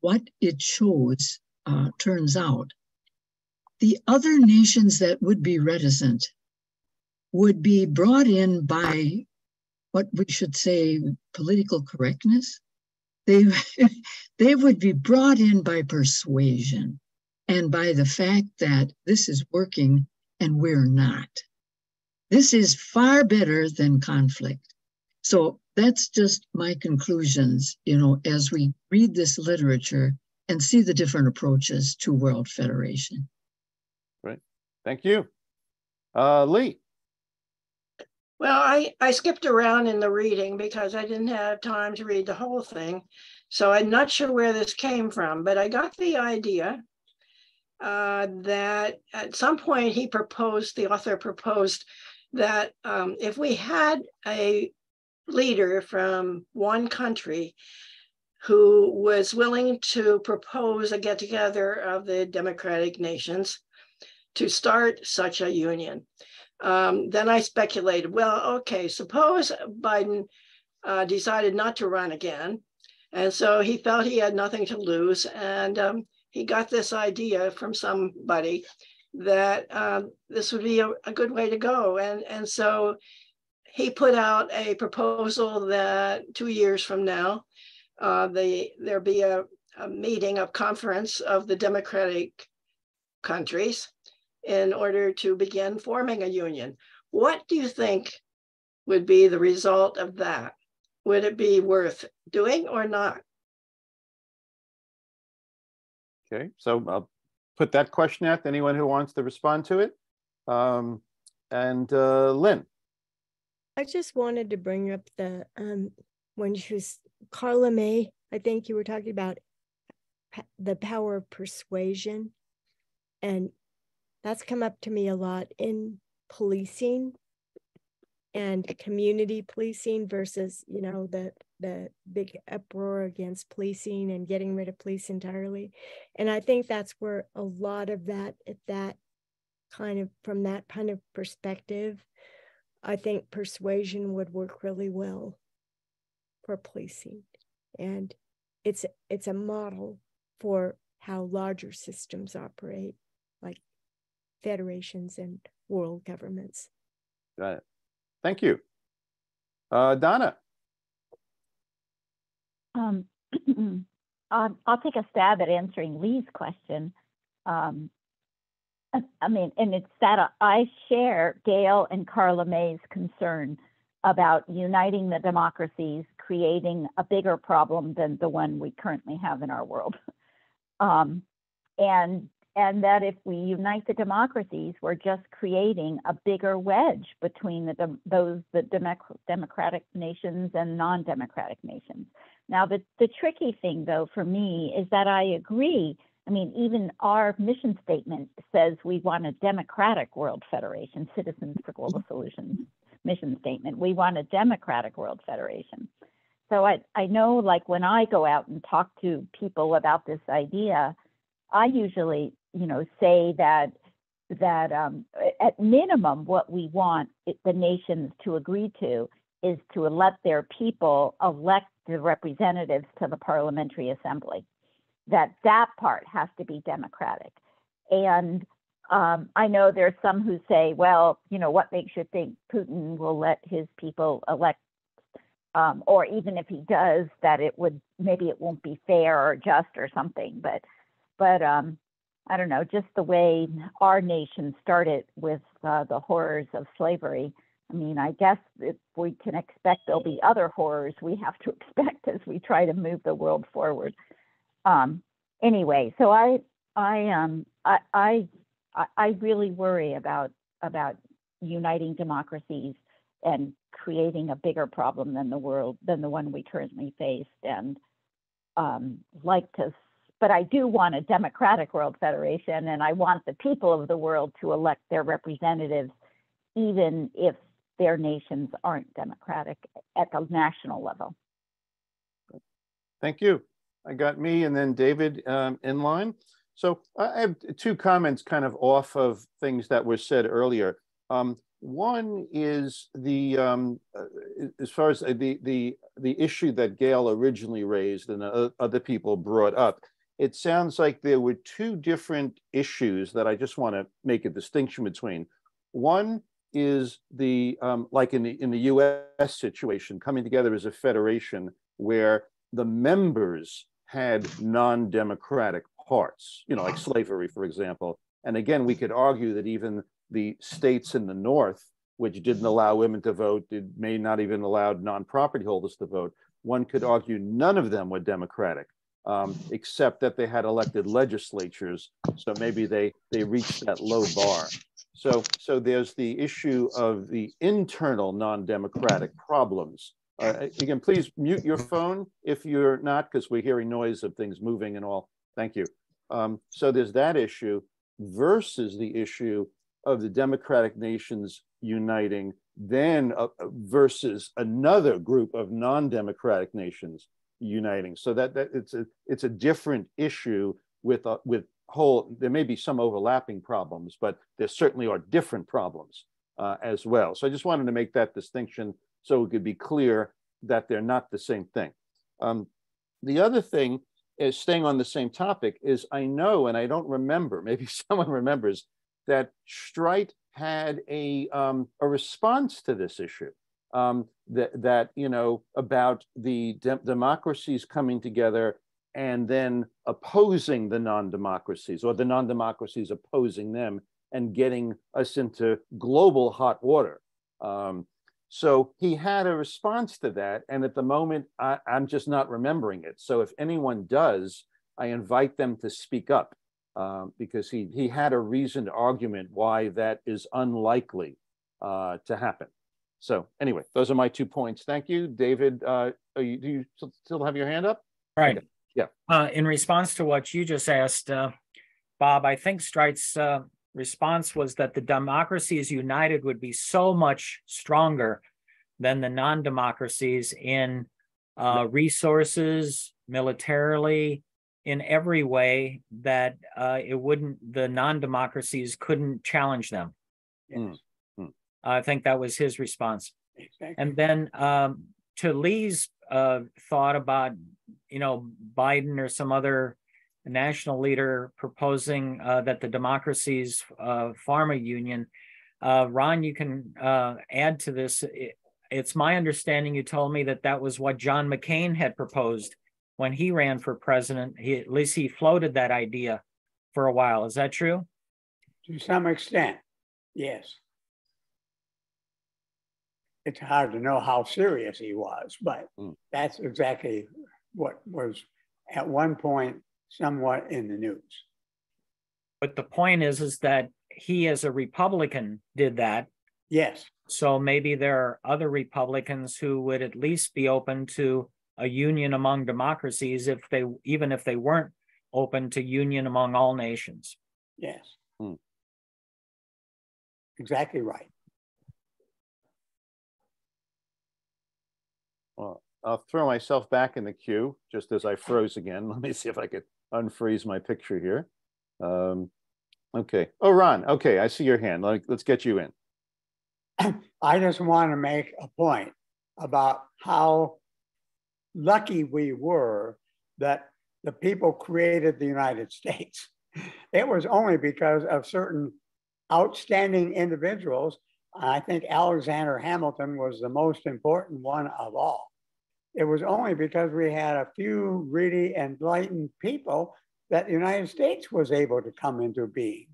what it shows uh, turns out, the other nations that would be reticent would be brought in by what we should say political correctness. They, they would be brought in by persuasion and by the fact that this is working and we're not. This is far better than conflict. So that's just my conclusions, you know, as we read this literature and see the different approaches to World Federation. Right. Thank you. Uh, Lee. Well, I, I skipped around in the reading because I didn't have time to read the whole thing. So I'm not sure where this came from, but I got the idea uh, that at some point he proposed, the author proposed that um, if we had a leader from one country who was willing to propose a get together of the democratic nations to start such a union. Um, then I speculated, well, okay, suppose Biden uh, decided not to run again. And so he felt he had nothing to lose. And um, he got this idea from somebody that uh, this would be a, a good way to go. And, and so he put out a proposal that two years from now, uh, the, there be a, a meeting, a conference of the democratic countries in order to begin forming a union. What do you think would be the result of that? Would it be worth doing or not? Okay, so I'll put that question out to anyone who wants to respond to it. Um, and uh, Lynn. I just wanted to bring up the, um, when she was, Carla May, I think you were talking about the power of persuasion, and that's come up to me a lot in policing and community policing versus, you know, the the big uproar against policing and getting rid of police entirely. And I think that's where a lot of that, that kind of, from that kind of perspective, I think persuasion would work really well for policing. And it's it's a model for how larger systems operate, like federations and world governments. Got it. Thank you. Uh, Donna. Um, I'll, I'll take a stab at answering Lee's question. Um, I mean, and it's that I share Gail and Carla May's concern about uniting the democracies, creating a bigger problem than the one we currently have in our world. Um, and and that if we unite the democracies, we're just creating a bigger wedge between the de- those the democ- democratic nations and non-democratic nations. Now, the, the tricky thing, though, for me is that I agree. I mean, even our mission statement says we want a democratic world federation, Citizens for Global Solutions mission statement. We want a democratic world federation. So I, I know, like, when I go out and talk to people about this idea, I usually, you know, say that that um, at minimum, what we want it, the nations to agree to is to let their people elect the representatives to the parliamentary assembly. That that part has to be democratic. And um, I know there's some who say, well, you know, what makes you think Putin will let his people elect? Um, or even if he does, that it would, maybe it won't be fair or just or something. But but um, I don't know, just the way our nation started with uh, the horrors of slavery. I mean, I guess if we can expect there'll be other horrors we have to expect as we try to move the world forward. Um, anyway, so I I um I, I I really worry about about uniting democracies and creating a bigger problem than the world than the one we currently faced, and um, like to. But I do want a democratic world federation, and I want the people of the world to elect their representatives, even if their nations aren't democratic at the national level. Thank you. I got me and then David um, in line. So I have two comments kind of off of things that were said earlier. Um, One is the um, as far as the the the issue that Gail originally raised and other people brought up. It sounds like there were two different issues that I just want to make a distinction between. One is the um, like in the in the U S situation, coming together as a federation where the members had non-democratic parts, you know, like slavery, for example. And again, we could argue that even the states in the North, which didn't allow women to vote, it may not even allow non-property holders to vote. One could argue none of them were democratic, um, except that they had elected legislatures. So maybe they, they reached that low bar. So, so there's the issue of the internal non-democratic problems. Uh, again, please mute your phone if you're not, because we're hearing noise of things moving and all. Thank you. Um, so there's that issue versus the issue of the democratic nations uniting, then uh, versus another group of non-democratic nations uniting. So that, that it's a it's a different issue with uh, with whole. There may be some overlapping problems, but there certainly are different problems uh, as well. So I just wanted to make that distinction so it could be clear that they're not the same thing. Um, the other thing is staying on the same topic is I know, and I don't remember, maybe someone remembers, that Streit had a um, a response to this issue um, that that you know about the de- democracies coming together and then opposing the non-democracies, or the non-democracies opposing them and getting us into global hot water. Um, so he had a response to that, and at the moment I, I'm just not remembering it. So if anyone does, I invite them to speak up. Um, because he he had a reasoned argument why that is unlikely uh, to happen. So anyway, those are my two points. Thank you, David. Uh, are you, do you still have your hand up? Right. Okay. Yeah. Uh, in response to what you just asked, uh, Bob, I think Streit's uh, response was that the democracies united would be so much stronger than the non-democracies in uh, resources, militarily, in every way that uh, it wouldn't, the non-democracies couldn't challenge them. Mm. Mm. I think that was his response. Exactly. And then um, to Lee's uh, thought about, you know, Biden or some other national leader proposing uh, that the democracies uh, form a union. Uh, Ron, you can uh, add to this. It, it's my understanding you told me that that was what John McCain had proposed when he ran for president. He, at least he floated that idea for a while. Is that true? To some extent, yes. It's hard to know how serious he was, but mm. that's exactly what was at one point somewhat in the news. But the point is, is that he as a Republican did that. Yes. So maybe there are other Republicans who would at least be open to a union among democracies, if they, even if they weren't open to union among all nations. Yes. Hmm. Exactly right. Well, I'll throw myself back in the queue just as I froze again. Let me see if I could unfreeze my picture here. Um, okay. Oh, Ron. Okay, I see your hand. Let's get you in. I just want to make a point about how lucky we were that the people created the United States. It was only because of certain outstanding individuals. I think Alexander Hamilton was the most important one of all. It was only because we had a few really enlightened people that the United States was able to come into being.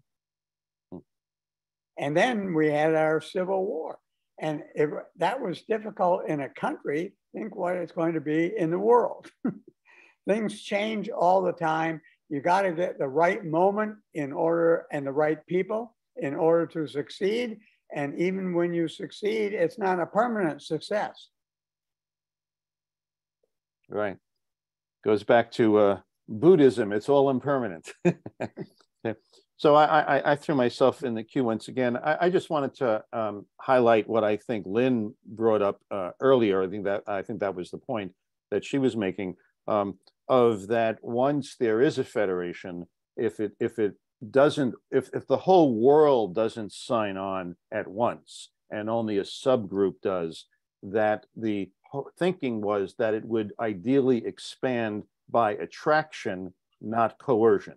And then we had our Civil War. And if that was difficult in a country, think what it's going to be in the world. Things change all the time. You got to get the right moment in order and the right people in order to succeed. And even when you succeed, it's not a permanent success. Right. Goes back to uh, Buddhism. It's all impermanent. So I, I, I threw myself in the queue once again. I, I just wanted to um, highlight what I think Lynn brought up uh, earlier. I think that I think that was the point that she was making, um, of that once there is a federation, if it if it doesn't, if if the whole world doesn't sign on at once and only a subgroup does, that the thinking was that it would ideally expand by attraction, not coercion,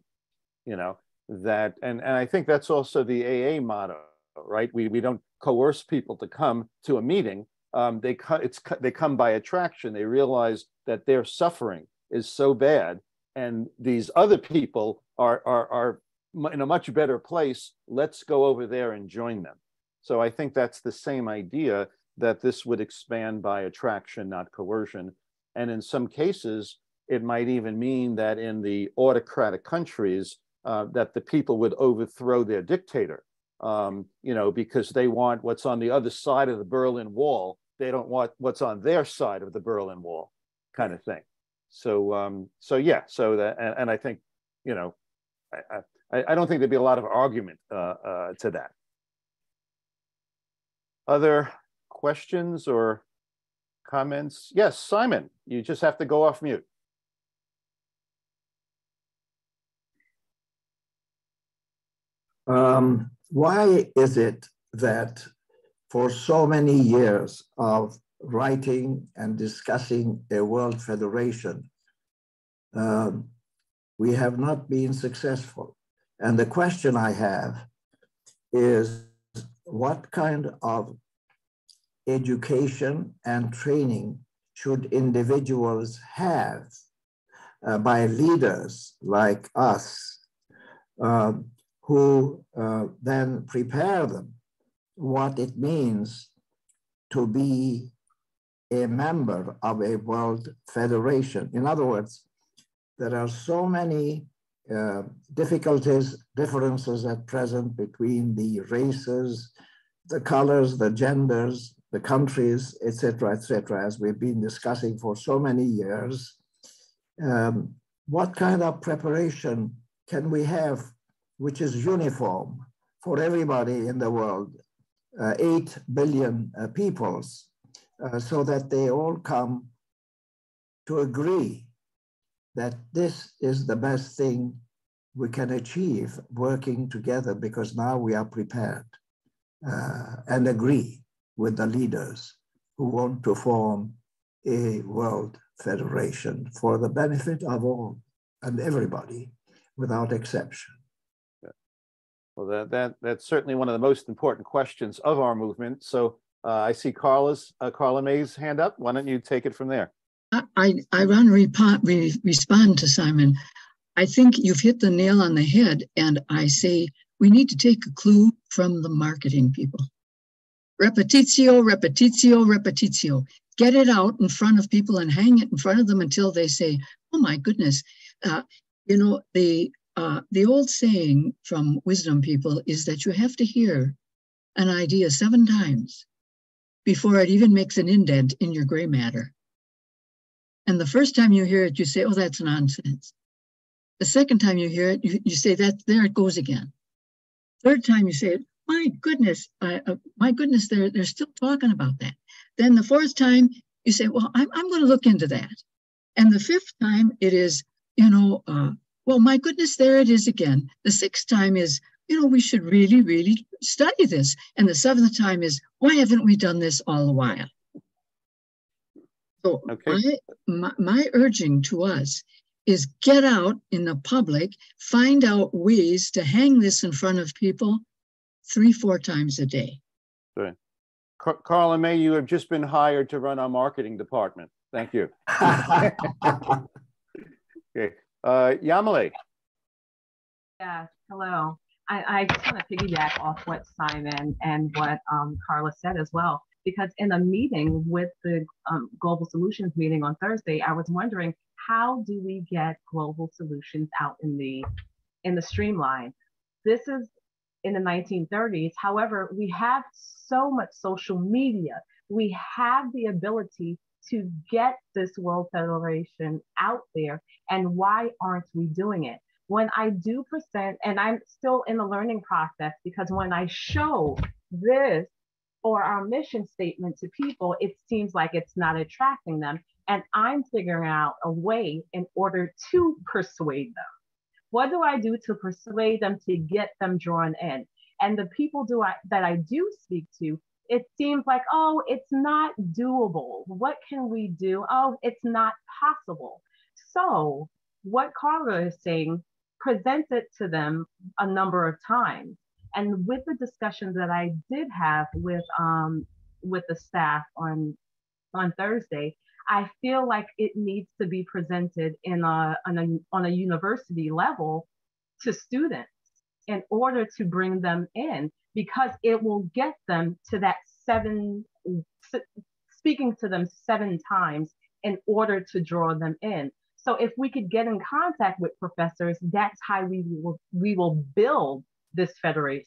you know. That and, and I think that's also the A A motto, right? We we don't coerce people to come to a meeting. Um, they co it's co they come by attraction. They realize that their suffering is so bad, and these other people are are are in a much better place. Let's go over there and join them. So I think that's the same idea, that this would expand by attraction, not coercion. And in some cases, it might even mean that in the autocratic countries, Uh, that the people would overthrow their dictator, um, you know, because they want what's on the other side of the Berlin Wall. They don't want what's on their side of the Berlin Wall, kind of thing. So, um, so yeah, so that, and, and I think, you know, I, I, I don't think there'd be a lot of argument uh, uh, to that. Other questions or comments? Yes, Simon, you just have to go off mute. Um, why is it that for so many years of writing and discussing a world federation, um, we have not been successful? And the question I have is, what kind of education and training should individuals have uh, by leaders like us, um, who uh, then prepare them what it means to be a member of a world federation? In other words, there are so many uh, difficulties, differences at present between the races, the colors, the genders, the countries, et cetera, et cetera, as we've been discussing for so many years. Um, what kind of preparation can we have which is uniform for everybody in the world, uh, eight billion uh, peoples, uh, so that they all come to agree that this is the best thing we can achieve working together, because now we are prepared uh, and agree with the leaders who want to form a world federation for the benefit of all and everybody without exception? Well, that, that, that's certainly one of the most important questions of our movement. So uh, I see Carla's, uh, Carla May's hand up. Why don't you take it from there? I, I, I run repot, re, respond to Simon. I think you've hit the nail on the head. And I say, we need to take a clue from the marketing people. Repetitio, repetitio, repetitio. Get it out in front of people and hang it in front of them until they say, oh, my goodness, uh, you know, the Uh, the old saying from wisdom people is that you have to hear an idea seven times before it even makes an indent in your gray matter. And the first time you hear it, you say, oh, that's nonsense. The second time you hear it, you, you say, that there it goes again. Third time you say, my goodness, uh, uh, my goodness, they're, they're still talking about that. Then the fourth time you say, well, I'm, I'm going to look into that. And the fifth time it is, you know, uh, well, my goodness, there it is again. The sixth time is, you know, we should really, really study this. And the seventh time is, why haven't we done this all the while? So okay. my, my, my urging to us is get out in the public, find out ways to hang this in front of people three, four times a day. Right. Car- Carla May, you have just been hired to run our marketing department. Thank you. Okay. Uh, Yamile. Yeah, hello. I, I just want to piggyback off what Simon and what um, Carla said as well, because in a meeting with the um, Global Solutions meeting on Thursday, I was wondering, how do we get global solutions out in the, in the streamline? This is in the nineteen thirties. However, we have so much social media. We have the ability to get this World Federation out there, and why aren't we doing it? When I do present, and I'm still in the learning process, because when I show this or our mission statement to people, it seems like it's not attracting them. And I'm figuring out a way in order to persuade them. What do I do to persuade them to get them drawn in? And the people do I, that I do speak to, it seems like, oh, it's not doable. What can we do? Oh, it's not possible. So what Carla is saying, present it to them a number of times. And with the discussions that I did have with um, with the staff on on Thursday, I feel like it needs to be presented in a, on, a, on a university level to students in order to bring them in, because it will get them to that seven, speaking to them seven times in order to draw them in. So if we could get in contact with professors, that's how we will, we will build this federation.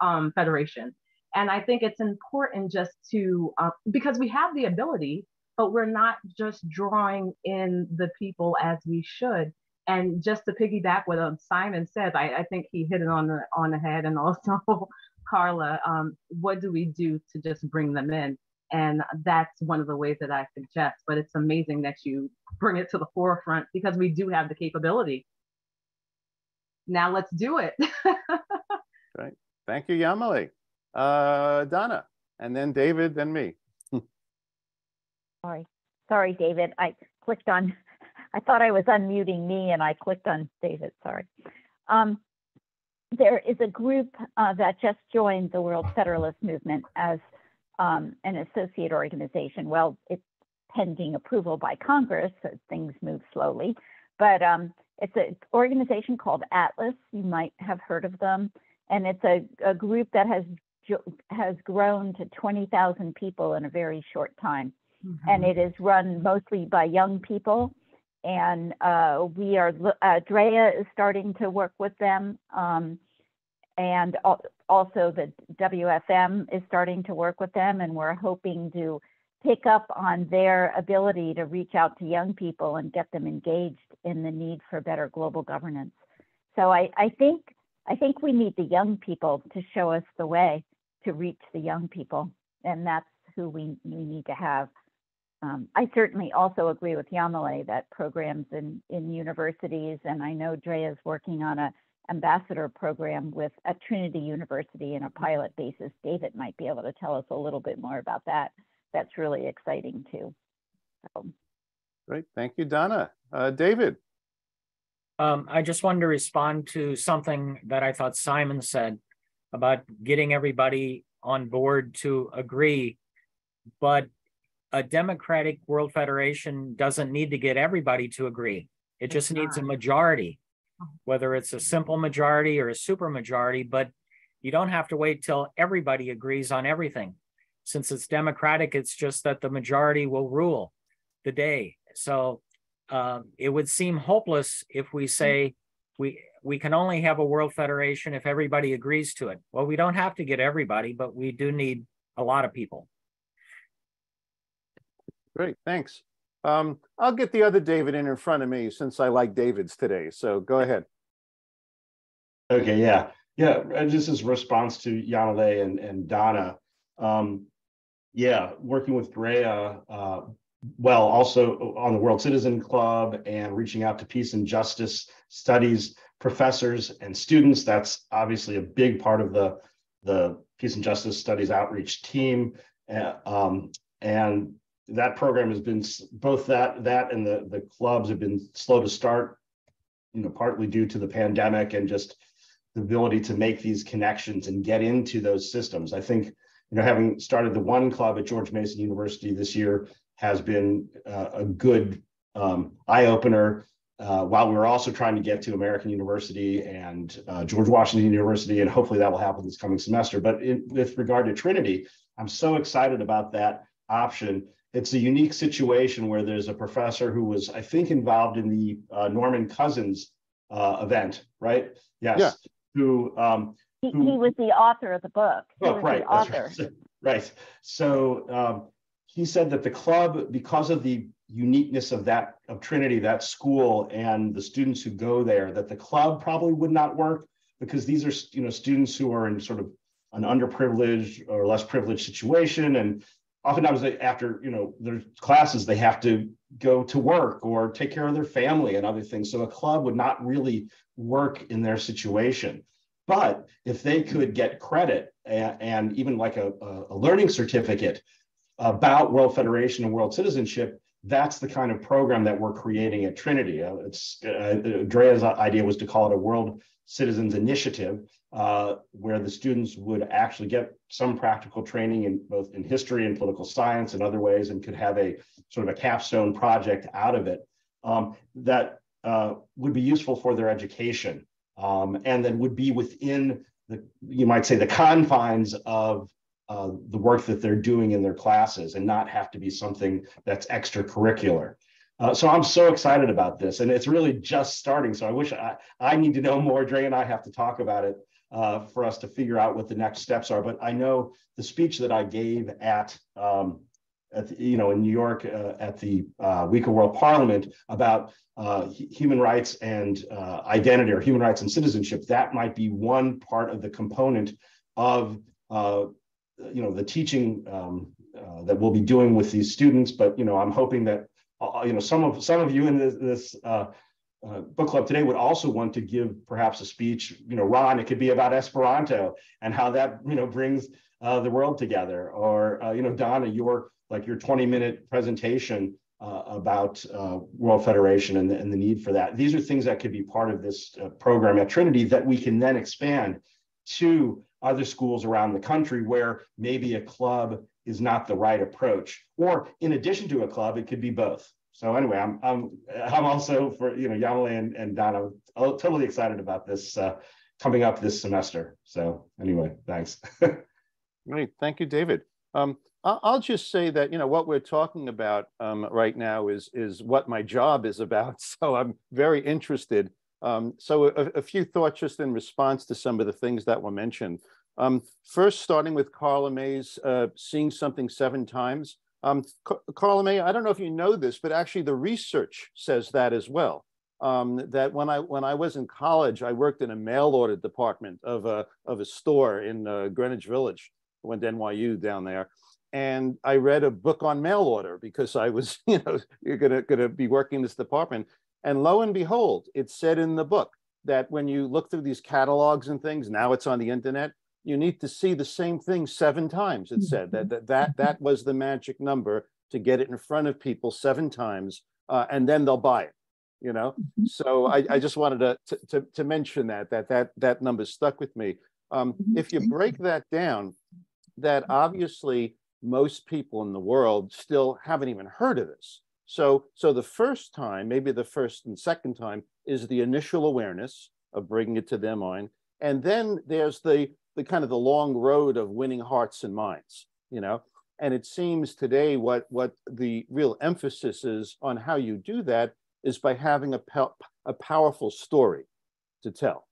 Um, federation. And I think it's important just to, uh, because we have the ability, but we're not just drawing in the people as we should. And just to piggyback what Simon said, I, I think he hit it on the, on the head, and also Carla, um, what do we do to just bring them in? And that's one of the ways that I suggest, but it's amazing that you bring it to the forefront, because we do have the capability. Now let's do it. Right. Thank you, Yamile. Uh, Donna, and then David, then me. Sorry, sorry, David. I clicked on, I thought I was unmuting me and I clicked on David, sorry. Um, there is a group uh, that just joined the World Federalist Movement as um, an associate organization. Well, it's pending approval by Congress, so things move slowly, but um, it's an organization called Atlas. You might have heard of them. And it's a, a group that has, has grown to twenty thousand people in a very short time. Mm-hmm. And it is run mostly by young people. And uh, we are, uh, Drea is starting to work with them. Um, and al also the W F M is starting to work with them. And we're hoping to pick up on their ability to reach out to young people and get them engaged in the need for better global governance. So I, I think, I think we need the young people to show us the way to reach the young people. And that's who we, we need to have. Um, I certainly also agree with Yamile that programs in, in universities, and I know Drea is working on an ambassador program with at Trinity University in a pilot basis. David might be able to tell us a little bit more about that. That's really exciting too. So. Great, thank you, Donna. Uh, David. Um, I just wanted to respond to something that I thought Simon said about getting everybody on board to agree, but a democratic World Federation doesn't need to get everybody to agree. It just needs a majority, whether it's a simple majority or a super majority, but you don't have to wait till everybody agrees on everything. Since it's democratic, it's just that the majority will rule the day. So uh, it would seem hopeless if we say we we can only have a world federation if everybody agrees to it. Well, we don't have to get everybody, but we do need a lot of people. Great, thanks. Um, I'll get the other David in in front of me since I like David's today, so go ahead. Okay, yeah. Yeah, and this is response to Yanale and, and Donna. Um, yeah, working with Greya, uh, well, also on the World Citizen Club and reaching out to peace and justice studies professors and students. That's obviously a big part of the, the Peace and Justice Studies outreach team. Uh, um, and that program has been, both that that and the, the clubs have been slow to start, you know, partly due to the pandemic and just the ability to make these connections and get into those systems. I think, you know, having started the one club at George Mason University this year has been uh, a good um, eye-opener, uh, while we're also trying to get to American University and uh, George Washington University, and hopefully that will happen this coming semester. But in, with regard to Trinity, I'm so excited about that option. It's a unique situation where there's a professor who was, I think, involved in the uh, Norman Cousins uh, event, right? Yes. Yeah. Who, um, who, he, he was the author of the book. Oh, right, the author. Right. Right. So um, he said that the club, because of the uniqueness of that, of Trinity, that school, and the students who go there, that the club probably would not work because these are, you know, students who are in sort of an underprivileged or less privileged situation, and oftentimes they, after, you know, their classes, they have to go to work or take care of their family and other things. So a club would not really work in their situation. But if they could get credit and, and even like a, a learning certificate about World Federation and world citizenship, that's the kind of program that we're creating at Trinity. It's uh, Drea's idea was to call it a World Citizens Initiative, uh, where the students would actually get some practical training in both in history and political science and other ways, and could have a sort of a capstone project out of it um, that uh, would be useful for their education, um, and then would be within the, you might say, the confines of Uh, the work that they're doing in their classes, and not have to be something that's extracurricular. Uh, so I'm so excited about this, and it's really just starting. So I wish I, I need to know more. Dre and I have to talk about it uh, for us to figure out what the next steps are. But I know the speech that I gave at, um, at the, you know, in New York uh, at the uh, Week of World Parliament about uh, human rights and uh, identity, or human rights and citizenship, that might be one part of the component of uh, you know, the teaching um, uh, that we'll be doing with these students. But, you know, I'm hoping that, uh, you know, some of some of you in this, this uh, uh, book club today would also want to give perhaps a speech, you know, Ron, it could be about Esperanto and how that, you know, brings uh, the world together. Or, uh, you know, Donna, your, like your twenty minute presentation uh, about uh, World Federation and the, and the need for that. These are things that could be part of this uh, program at Trinity that we can then expand to other schools around the country where maybe a club is not the right approach, or in addition to a club, it could be both. So anyway, I'm I'm I'm also, for, you know, Yamale and, and Donna, totally excited about this uh, coming up this semester. So anyway, thanks. Great, thank you, David. Um, I'll just say that, you know, what we're talking about um, right now is is what my job is about. So I'm very interested. Um, so a, a few thoughts just in response to some of the things that were mentioned. Um, first, starting with Carla May's uh, seeing something seven times. Um, Carla May, I don't know if you know this, but actually the research says that as well. Um, that when I when I was in college, I worked in a mail order department of a of a store in uh, Greenwich Village. I went to N Y U down there, and I read a book on mail order because I was, you know, you're gonna gonna be working in this department. And lo and behold, it said in the book that when you look through these catalogs and things, now it's on the internet, you need to see the same thing seven times. It said that that that, that was the magic number to get it in front of people seven times, uh, and then they'll buy it. You know, so I, I just wanted to, to to to mention that that that that number stuck with me. Um, if you break that down, that obviously most people in the world still haven't even heard of this. So, so the first time, maybe the first and second time, is the initial awareness of bringing it to their mind. And then there's the, the kind of the long road of winning hearts and minds, you know? And it seems today what, what the real emphasis is on how you do that is by having a, a powerful story to tell.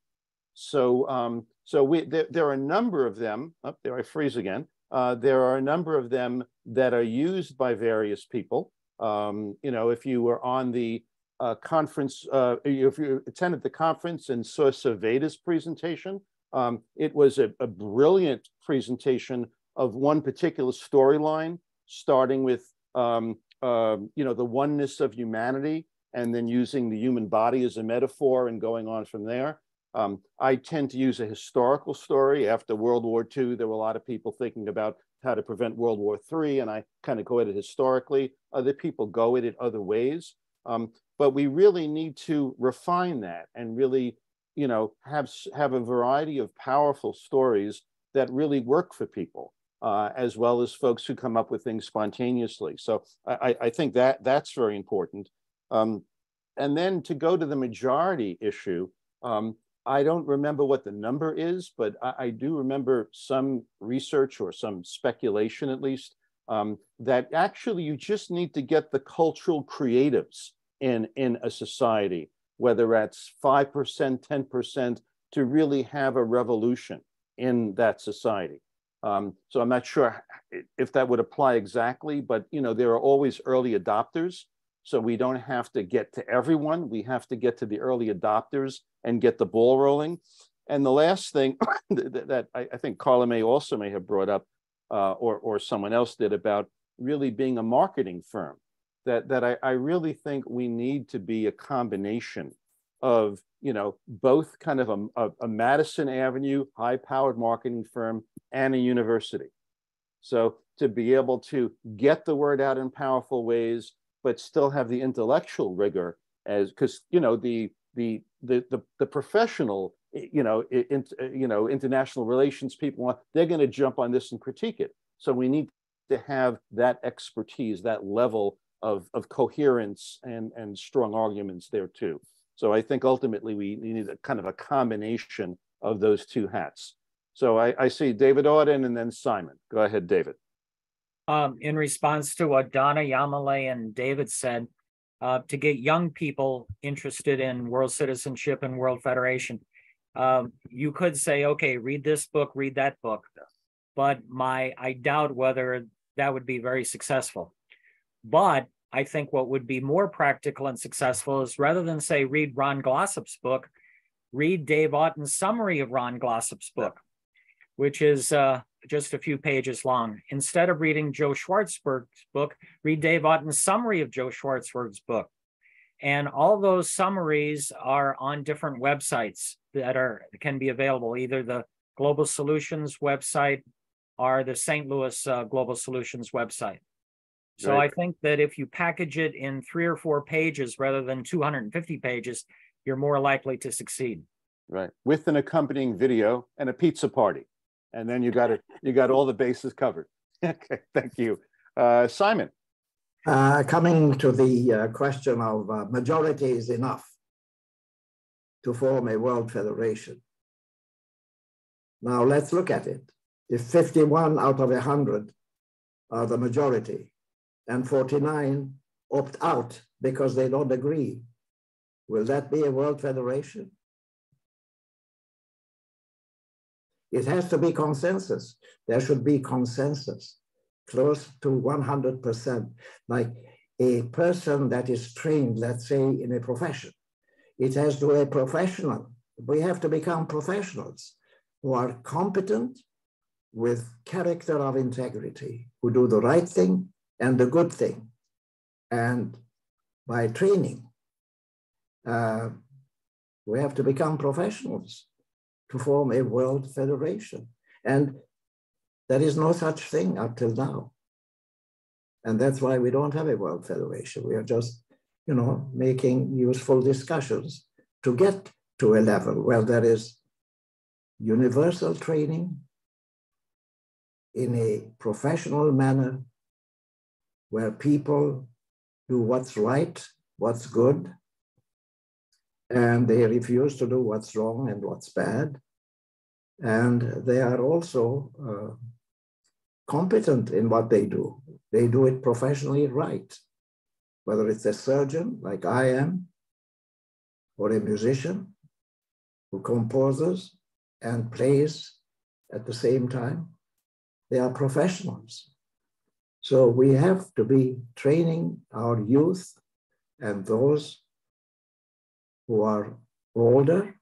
So, um, so we, there, there are a number of them, up oh, there I freeze again, uh, there are a number of them that are used by various people. Um, you know, if you were on the uh, conference, uh, if you attended the conference and saw Cerveda's presentation, um, it was a, a brilliant presentation of one particular storyline, starting with, um, uh, you know, the oneness of humanity, and then using the human body as a metaphor and going on from there. Um, I tend to use a historical story. After World War Two, there were a lot of people thinking about how to prevent World War Three, and I kind of go at it historically. Other people go at it other ways. Um, but we really need to refine that and really, you know, have, have a variety of powerful stories that really work for people, uh, as well as folks who come up with things spontaneously. So I, I think that that's very important. Um, and then to go to the majority issue, um, I don't remember what the number is, but I, I do remember some research or some speculation, at least, um, that actually you just need to get the cultural creatives in, in a society, whether that's five percent, ten percent, to really have a revolution in that society. Um, so I'm not sure if that would apply exactly, but you know, there are always early adopters. So we don't have to get to everyone. We have to get to the early adopters and get the ball rolling. And the last thing that I, I think Carla May also may have brought up, uh, or, or someone else did, about really being a marketing firm, that, that I, I really think we need to be a combination of, you know, both kind of a, a, a Madison Avenue, high-powered marketing firm and a university. So to be able to get the word out in powerful ways, but still have the intellectual rigor, as because you know the the the the, the professional, you know, in, you know, international relations people, they're going to jump on this and critique it. So we need to have that expertise, that level of of coherence and and strong arguments there too. So I think ultimately we need a kind of a combination of those two hats. So I, I see David Auden and then Simon. Go ahead, David. Um, in response to what Donna, Yamale, and David said, uh, to get young people interested in world citizenship and world federation, um, you could say, okay, read this book, read that book, but my, I doubt whether that would be very successful. But I think what would be more practical and successful is, rather than say, read Ron Glossop's book, read Dave Auden's summary of Ron Glossop's book, which is... Uh, just a few pages long. Instead of reading Joe Schwartzberg's book, read Dave Auden's summary of Joe Schwartzberg's book. And all those summaries are on different websites that are can be available, either the Global Solutions website or the Saint Louis uh, Global Solutions website. So right. I think that if you package it in three or four pages rather than two hundred fifty pages, you're more likely to succeed. Right, with an accompanying video and a pizza party. And then you got it. You got all the bases covered. Okay, thank you, uh, Simon. Uh, coming to the uh, question of uh, majority is enough to form a world federation. Now let's look at it. If fifty-one out of one hundred are the majority, and forty-nine opt out because they don't agree, will that be a world federation? It has to be consensus. There should be consensus, close to one hundred percent. Like a person that is trained, let's say, in a profession, it has to be a professional. We have to become professionals who are competent with character of integrity, who do the right thing and the good thing. And by training, uh, we have to become professionals to form a world federation. And there is no such thing up till now. And that's why we don't have a world federation. We are just, you know, making useful discussions to get to a level where there is universal training in a professional manner, where people do what's right, what's good, and they refuse to do what's wrong and what's bad. And they are also uh, competent in what they do. They do it professionally right, whether it's a surgeon like I am, or a musician, who composes and plays at the same time. They are professionals. So we have to be training our youth and those who are older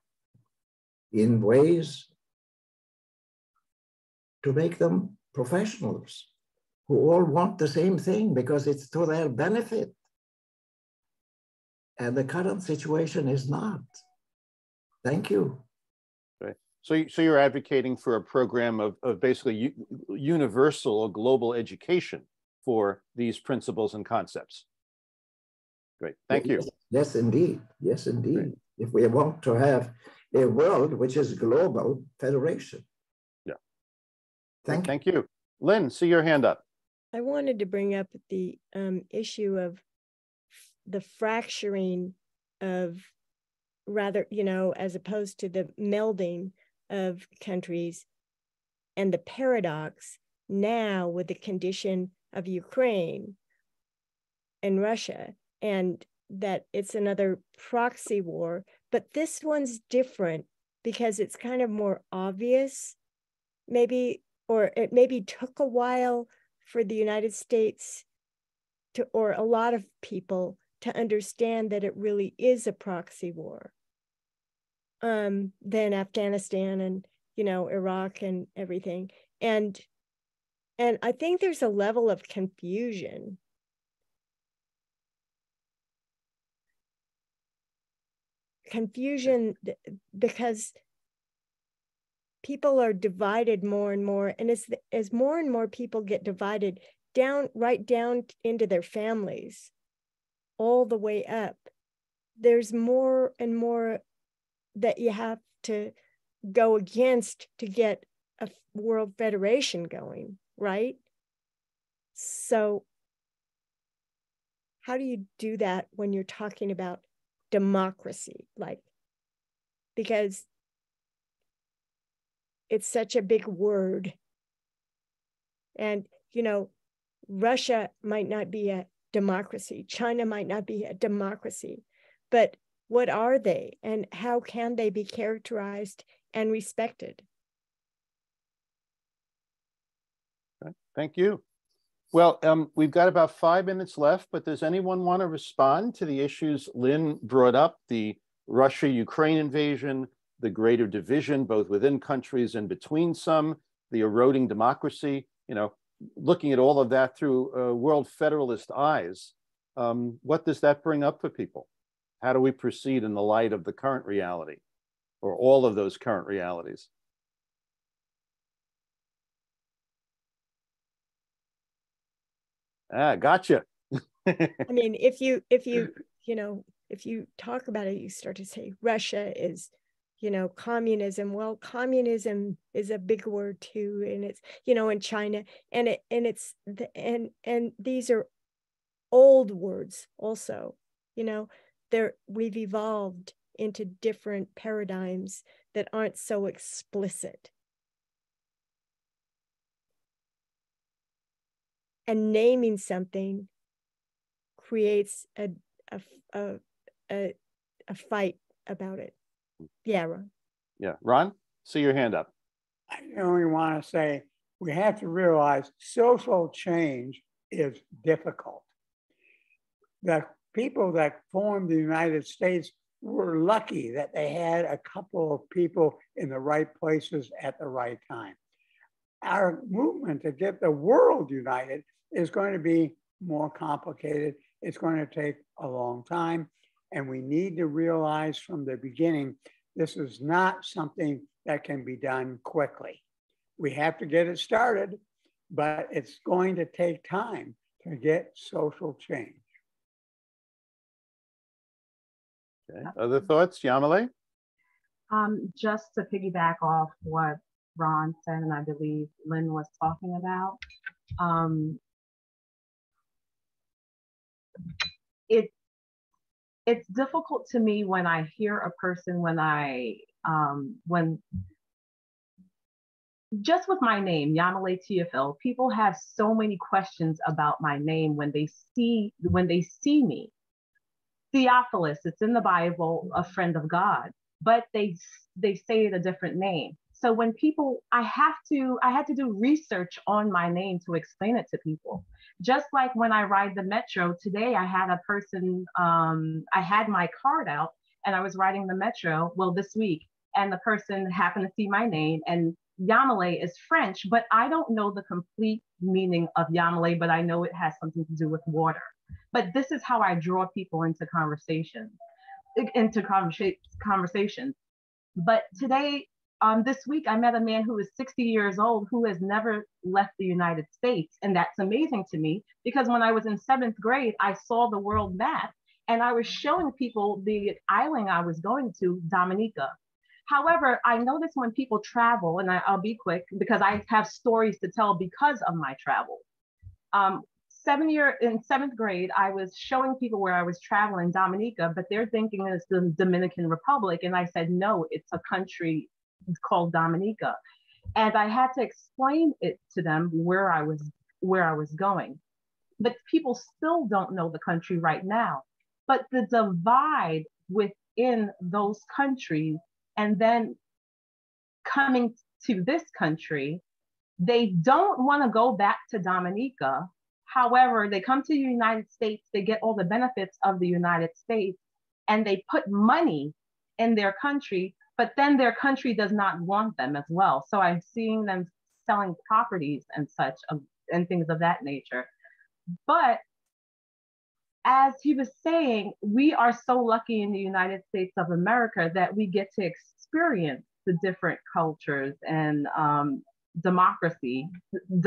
in ways to make them professionals who all want the same thing because it's to their benefit. And the current situation is not. Thank you. Right. So, so you're advocating for a program of, of basically u universal or global education for these principles and concepts. Great, thank you. Yes, yes indeed, yes indeed. Great. If we want to have a world which is global federation. Yeah. Thank, thank you. you. Lynn, see your hand up. I wanted to bring up the um, issue of the fracturing of rather, you know, as opposed to the melding of countries and the paradox now with the condition of Ukraine and Russia, and that it's another proxy war, but this one's different because it's kind of more obvious, maybe, or it maybe took a while for the United States to, or a lot of people to understand that it really is a proxy war. Um, then Afghanistan and, you know, Iraq and everything. And, and I think there's a level of confusion. Confusion because people are divided more and more. And as, as more and more people get divided down, right down into their families, all the way up, there's more and more that you have to go against to get a world federation going, right? So how do you do that when you're talking about democracy? Like, because it's such a big word. And, you know, Russia might not be a democracy, China might not be a democracy, but what are they and how can they be characterized and respected? Okay, thank you. Well, um, we've got about five minutes left, but does anyone want to respond to the issues Lynn brought up, the Russia-Ukraine invasion, the greater division, both within countries and between some, the eroding democracy, you know, looking at all of that through uh, world federalist eyes, um, what does that bring up for people? How do we proceed in the light of the current reality or all of those current realities? Ah, gotcha. I mean, if you, if you, you know, if you talk about it, you start to say Russia is, you know, communism. Well, communism is a big word too, and it's, you know, in China, and it, and it's the, and and these are old words also. You know, there we've evolved into different paradigms that aren't so explicit. And naming something creates a a a a, a fight about it. Yeah, Ron. Yeah, Ron, see your hand up. I only want to say we have to realize social change is difficult. The people that formed the United States were lucky that they had a couple of people in the right places at the right time. Our movement to get the world united is going to be more complicated. It's going to take a long time. And we need to realize from the beginning, this is not something that can be done quickly. We have to get it started, but it's going to take time to get social change. Okay. Other thoughts, Yamile? Um, just to piggyback off what Ron said, and I believe Lynn was talking about, um, it's It's difficult to me when I hear a person, when I, um, when, just with my name, Yamile T F L, people have so many questions about my name when they see, when they see me. Theophilus, it's in the Bible, a friend of God. but they they stated a different name. So when people, I have to, I had to do research on my name to explain it to people. Just like when I ride the metro today, I had a person, um, I had my card out and I was riding the metro, well, this week, and the person happened to see my name, and Yamalé is French, but I don't know the complete meaning of Yamalé, but I know it has something to do with water. But this is how I draw people into conversation, into conversa- conversation. But today, Um, this week, I met a man who is sixty years old who has never left the United States. And that's amazing to me, because when I was in seventh grade, I saw the world map and I was showing people the island I was going to, Dominica. However, I notice when people travel, and I, I'll be quick because I have stories to tell because of my travel. Um, seven year, in seventh grade, I was showing people where I was traveling, Dominica, but they're thinking it's the Dominican Republic. And I said, no, it's a country called Dominica, and I had to explain it to them where I was where I was going. But people still don't know the country right now. But the divide within those countries, and then coming to this country, they don't want to go back to Dominica. However, they come to the United States, they get all the benefits of the United States, and they put money in their country. But then their country does not want them as well. So I'm seeing them selling properties and such um, and things of that nature. But as he was saying, we are so lucky in the United States of America that we get to experience the different cultures and um, democracy,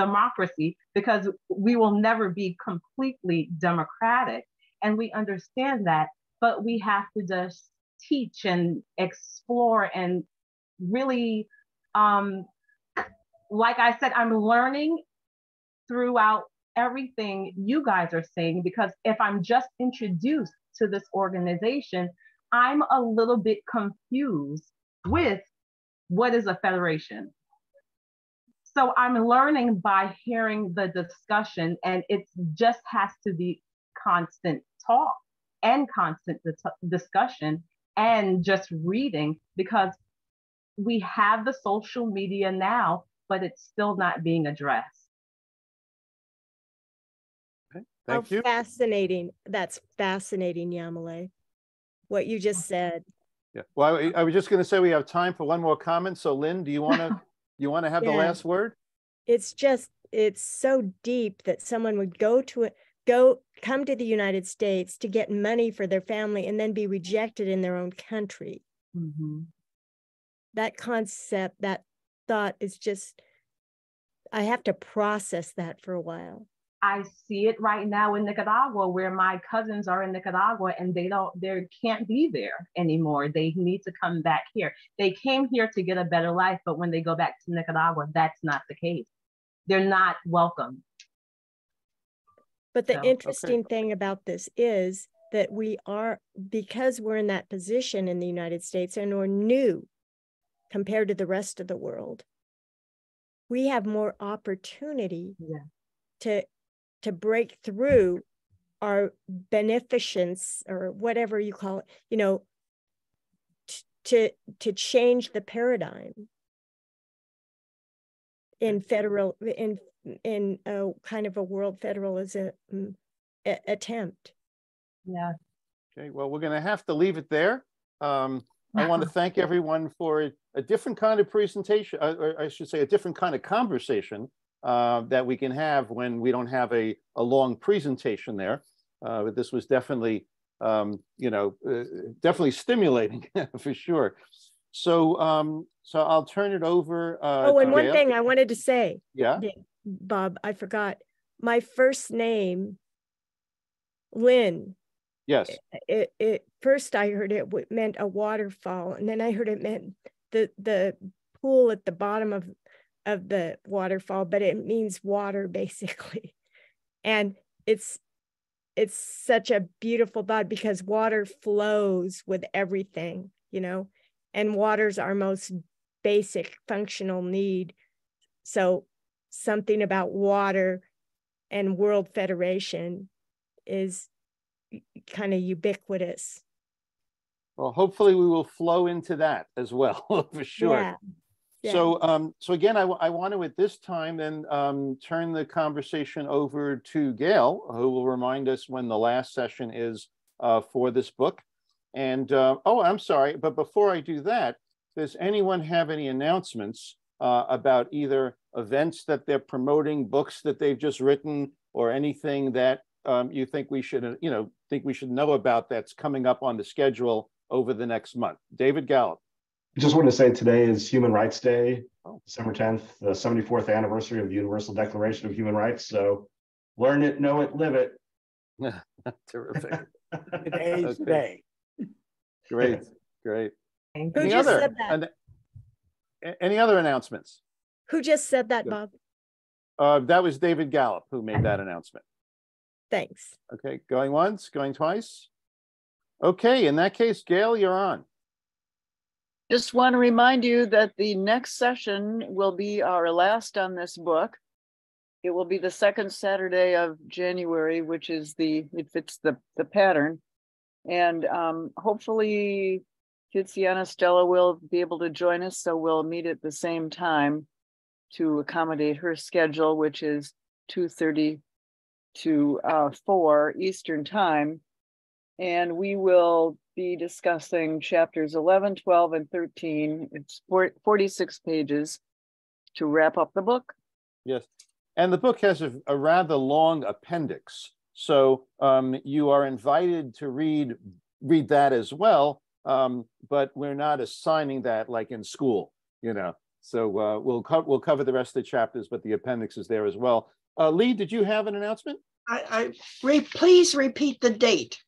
democracy, because we will never be completely democratic. And we understand that, but we have to just teach and explore and really, um, like I said, I'm learning throughout everything you guys are saying, because if I'm just introduced to this organization, I'm a little bit confused with what is a federation. So I'm learning by hearing the discussion, and it just has to be constant talk and constant discussion and just reading, because we have the social media now, but it's still not being addressed. Okay, thank How you. Fascinating. That's fascinating, Yamalé, what you just said. Yeah. Well, I, I was just going to say we have time for one more comment. So, Lynn, do you want to you want to have yeah. the last word? It's just it's so deep that someone would go to it, go come to the United States to get money for their family and then be rejected in their own country. Mm-hmm. That concept, that thought is just, I have to process that for a while. I see it right now in Nicaragua, where my cousins are in Nicaragua and they don't, they can't be there anymore. They need to come back here. They came here to get a better life, but when they go back to Nicaragua, that's not the case. They're not welcome. But the no, interesting okay. thing about this is that we are, because we're in that position in the United States and we're new compared to the rest of the world, we have more opportunity yeah. to, to break through our beneficence or whatever you call it, you know, to, to change the paradigm in federal, in in a kind of a world federalism attempt. Yeah. Okay, well, we're gonna have to leave it there. Um, I wanna thank everyone for a, a different kind of presentation, or I should say a different kind of conversation uh, that we can have when we don't have a, a long presentation there. Uh, but this was definitely, um, you know, uh, definitely stimulating for sure. So, um, so I'll turn it over. Uh, oh, and one thing I wanted to say. Yeah. Bob, I forgot my first name, Lynn. Yes. It, it first I heard it meant a waterfall, and then I heard it meant the the pool at the bottom of of the waterfall, but it means water basically, and it's it's such a beautiful thought because water flows with everything, you know, and water's our most basic functional need, so. Something about water and World Federation is kind of ubiquitous. Well, hopefully we will flow into that as well, for sure. Yeah. Yeah. So, um, so again, I, I want to at this time then um, turn the conversation over to Gail, who will remind us when the last session is uh, for this book. And, uh, oh, I'm sorry, but before I do that, does anyone have any announcements uh, about either events that they're promoting, books that they've just written, or anything that um, you think we should, you know, think we should know about that's coming up on the schedule over the next month? David Gallup. I just want to say today is Human Rights Day, oh. December tenth, the seventy-fourth anniversary of the Universal Declaration of Human Rights. So learn it, know it, live it. Terrific. Today's okay. Day. Great, great. Thank any, you other, said that. An, any other announcements? Who just said that, Bob? Uh, that was David Gallup who made that announcement. Thanks. Okay, going once, going twice. Okay, in that case, Gail, you're on. Just want to remind you that the next session will be our last on this book. It will be the second Saturday of January, which is the, it fits the, the pattern. And um, hopefully Tiziana Stella will be able to join us, so we'll meet at the same time to accommodate her schedule, which is two thirty to uh, four Eastern time. And we will be discussing chapters eleven, twelve, and thirteen. It's forty-six pages to wrap up the book. Yes, and the book has a, a rather long appendix. So um, you are invited to read, read that as well, um, but we're not assigning that like in school, you know. So uh, we'll, co we'll cover the rest of the chapters, but the appendix is there as well. Uh, Lee, did you have an announcement? I, I re please repeat the date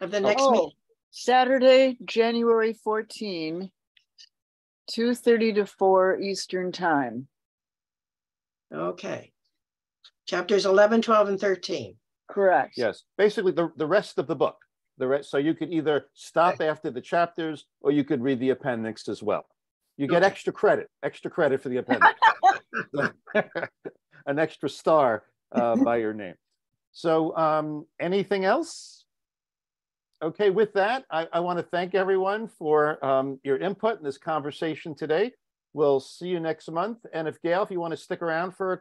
of the next oh, meeting. Saturday, January fourteenth, two thirty to four Eastern time. Okay. Chapters eleven, twelve, and thirteen. Correct. Yes. Basically, the, the rest of the book. The rest, so you could either stop okay. after the chapters, or you could read the appendix as well. You okay. get extra credit, extra credit for the appendix. An extra star uh, by your name. So um, anything else? Okay, with that, I, I want to thank everyone for um, your input in this conversation today. We'll see you next month. And if Gail, if you want to stick around for a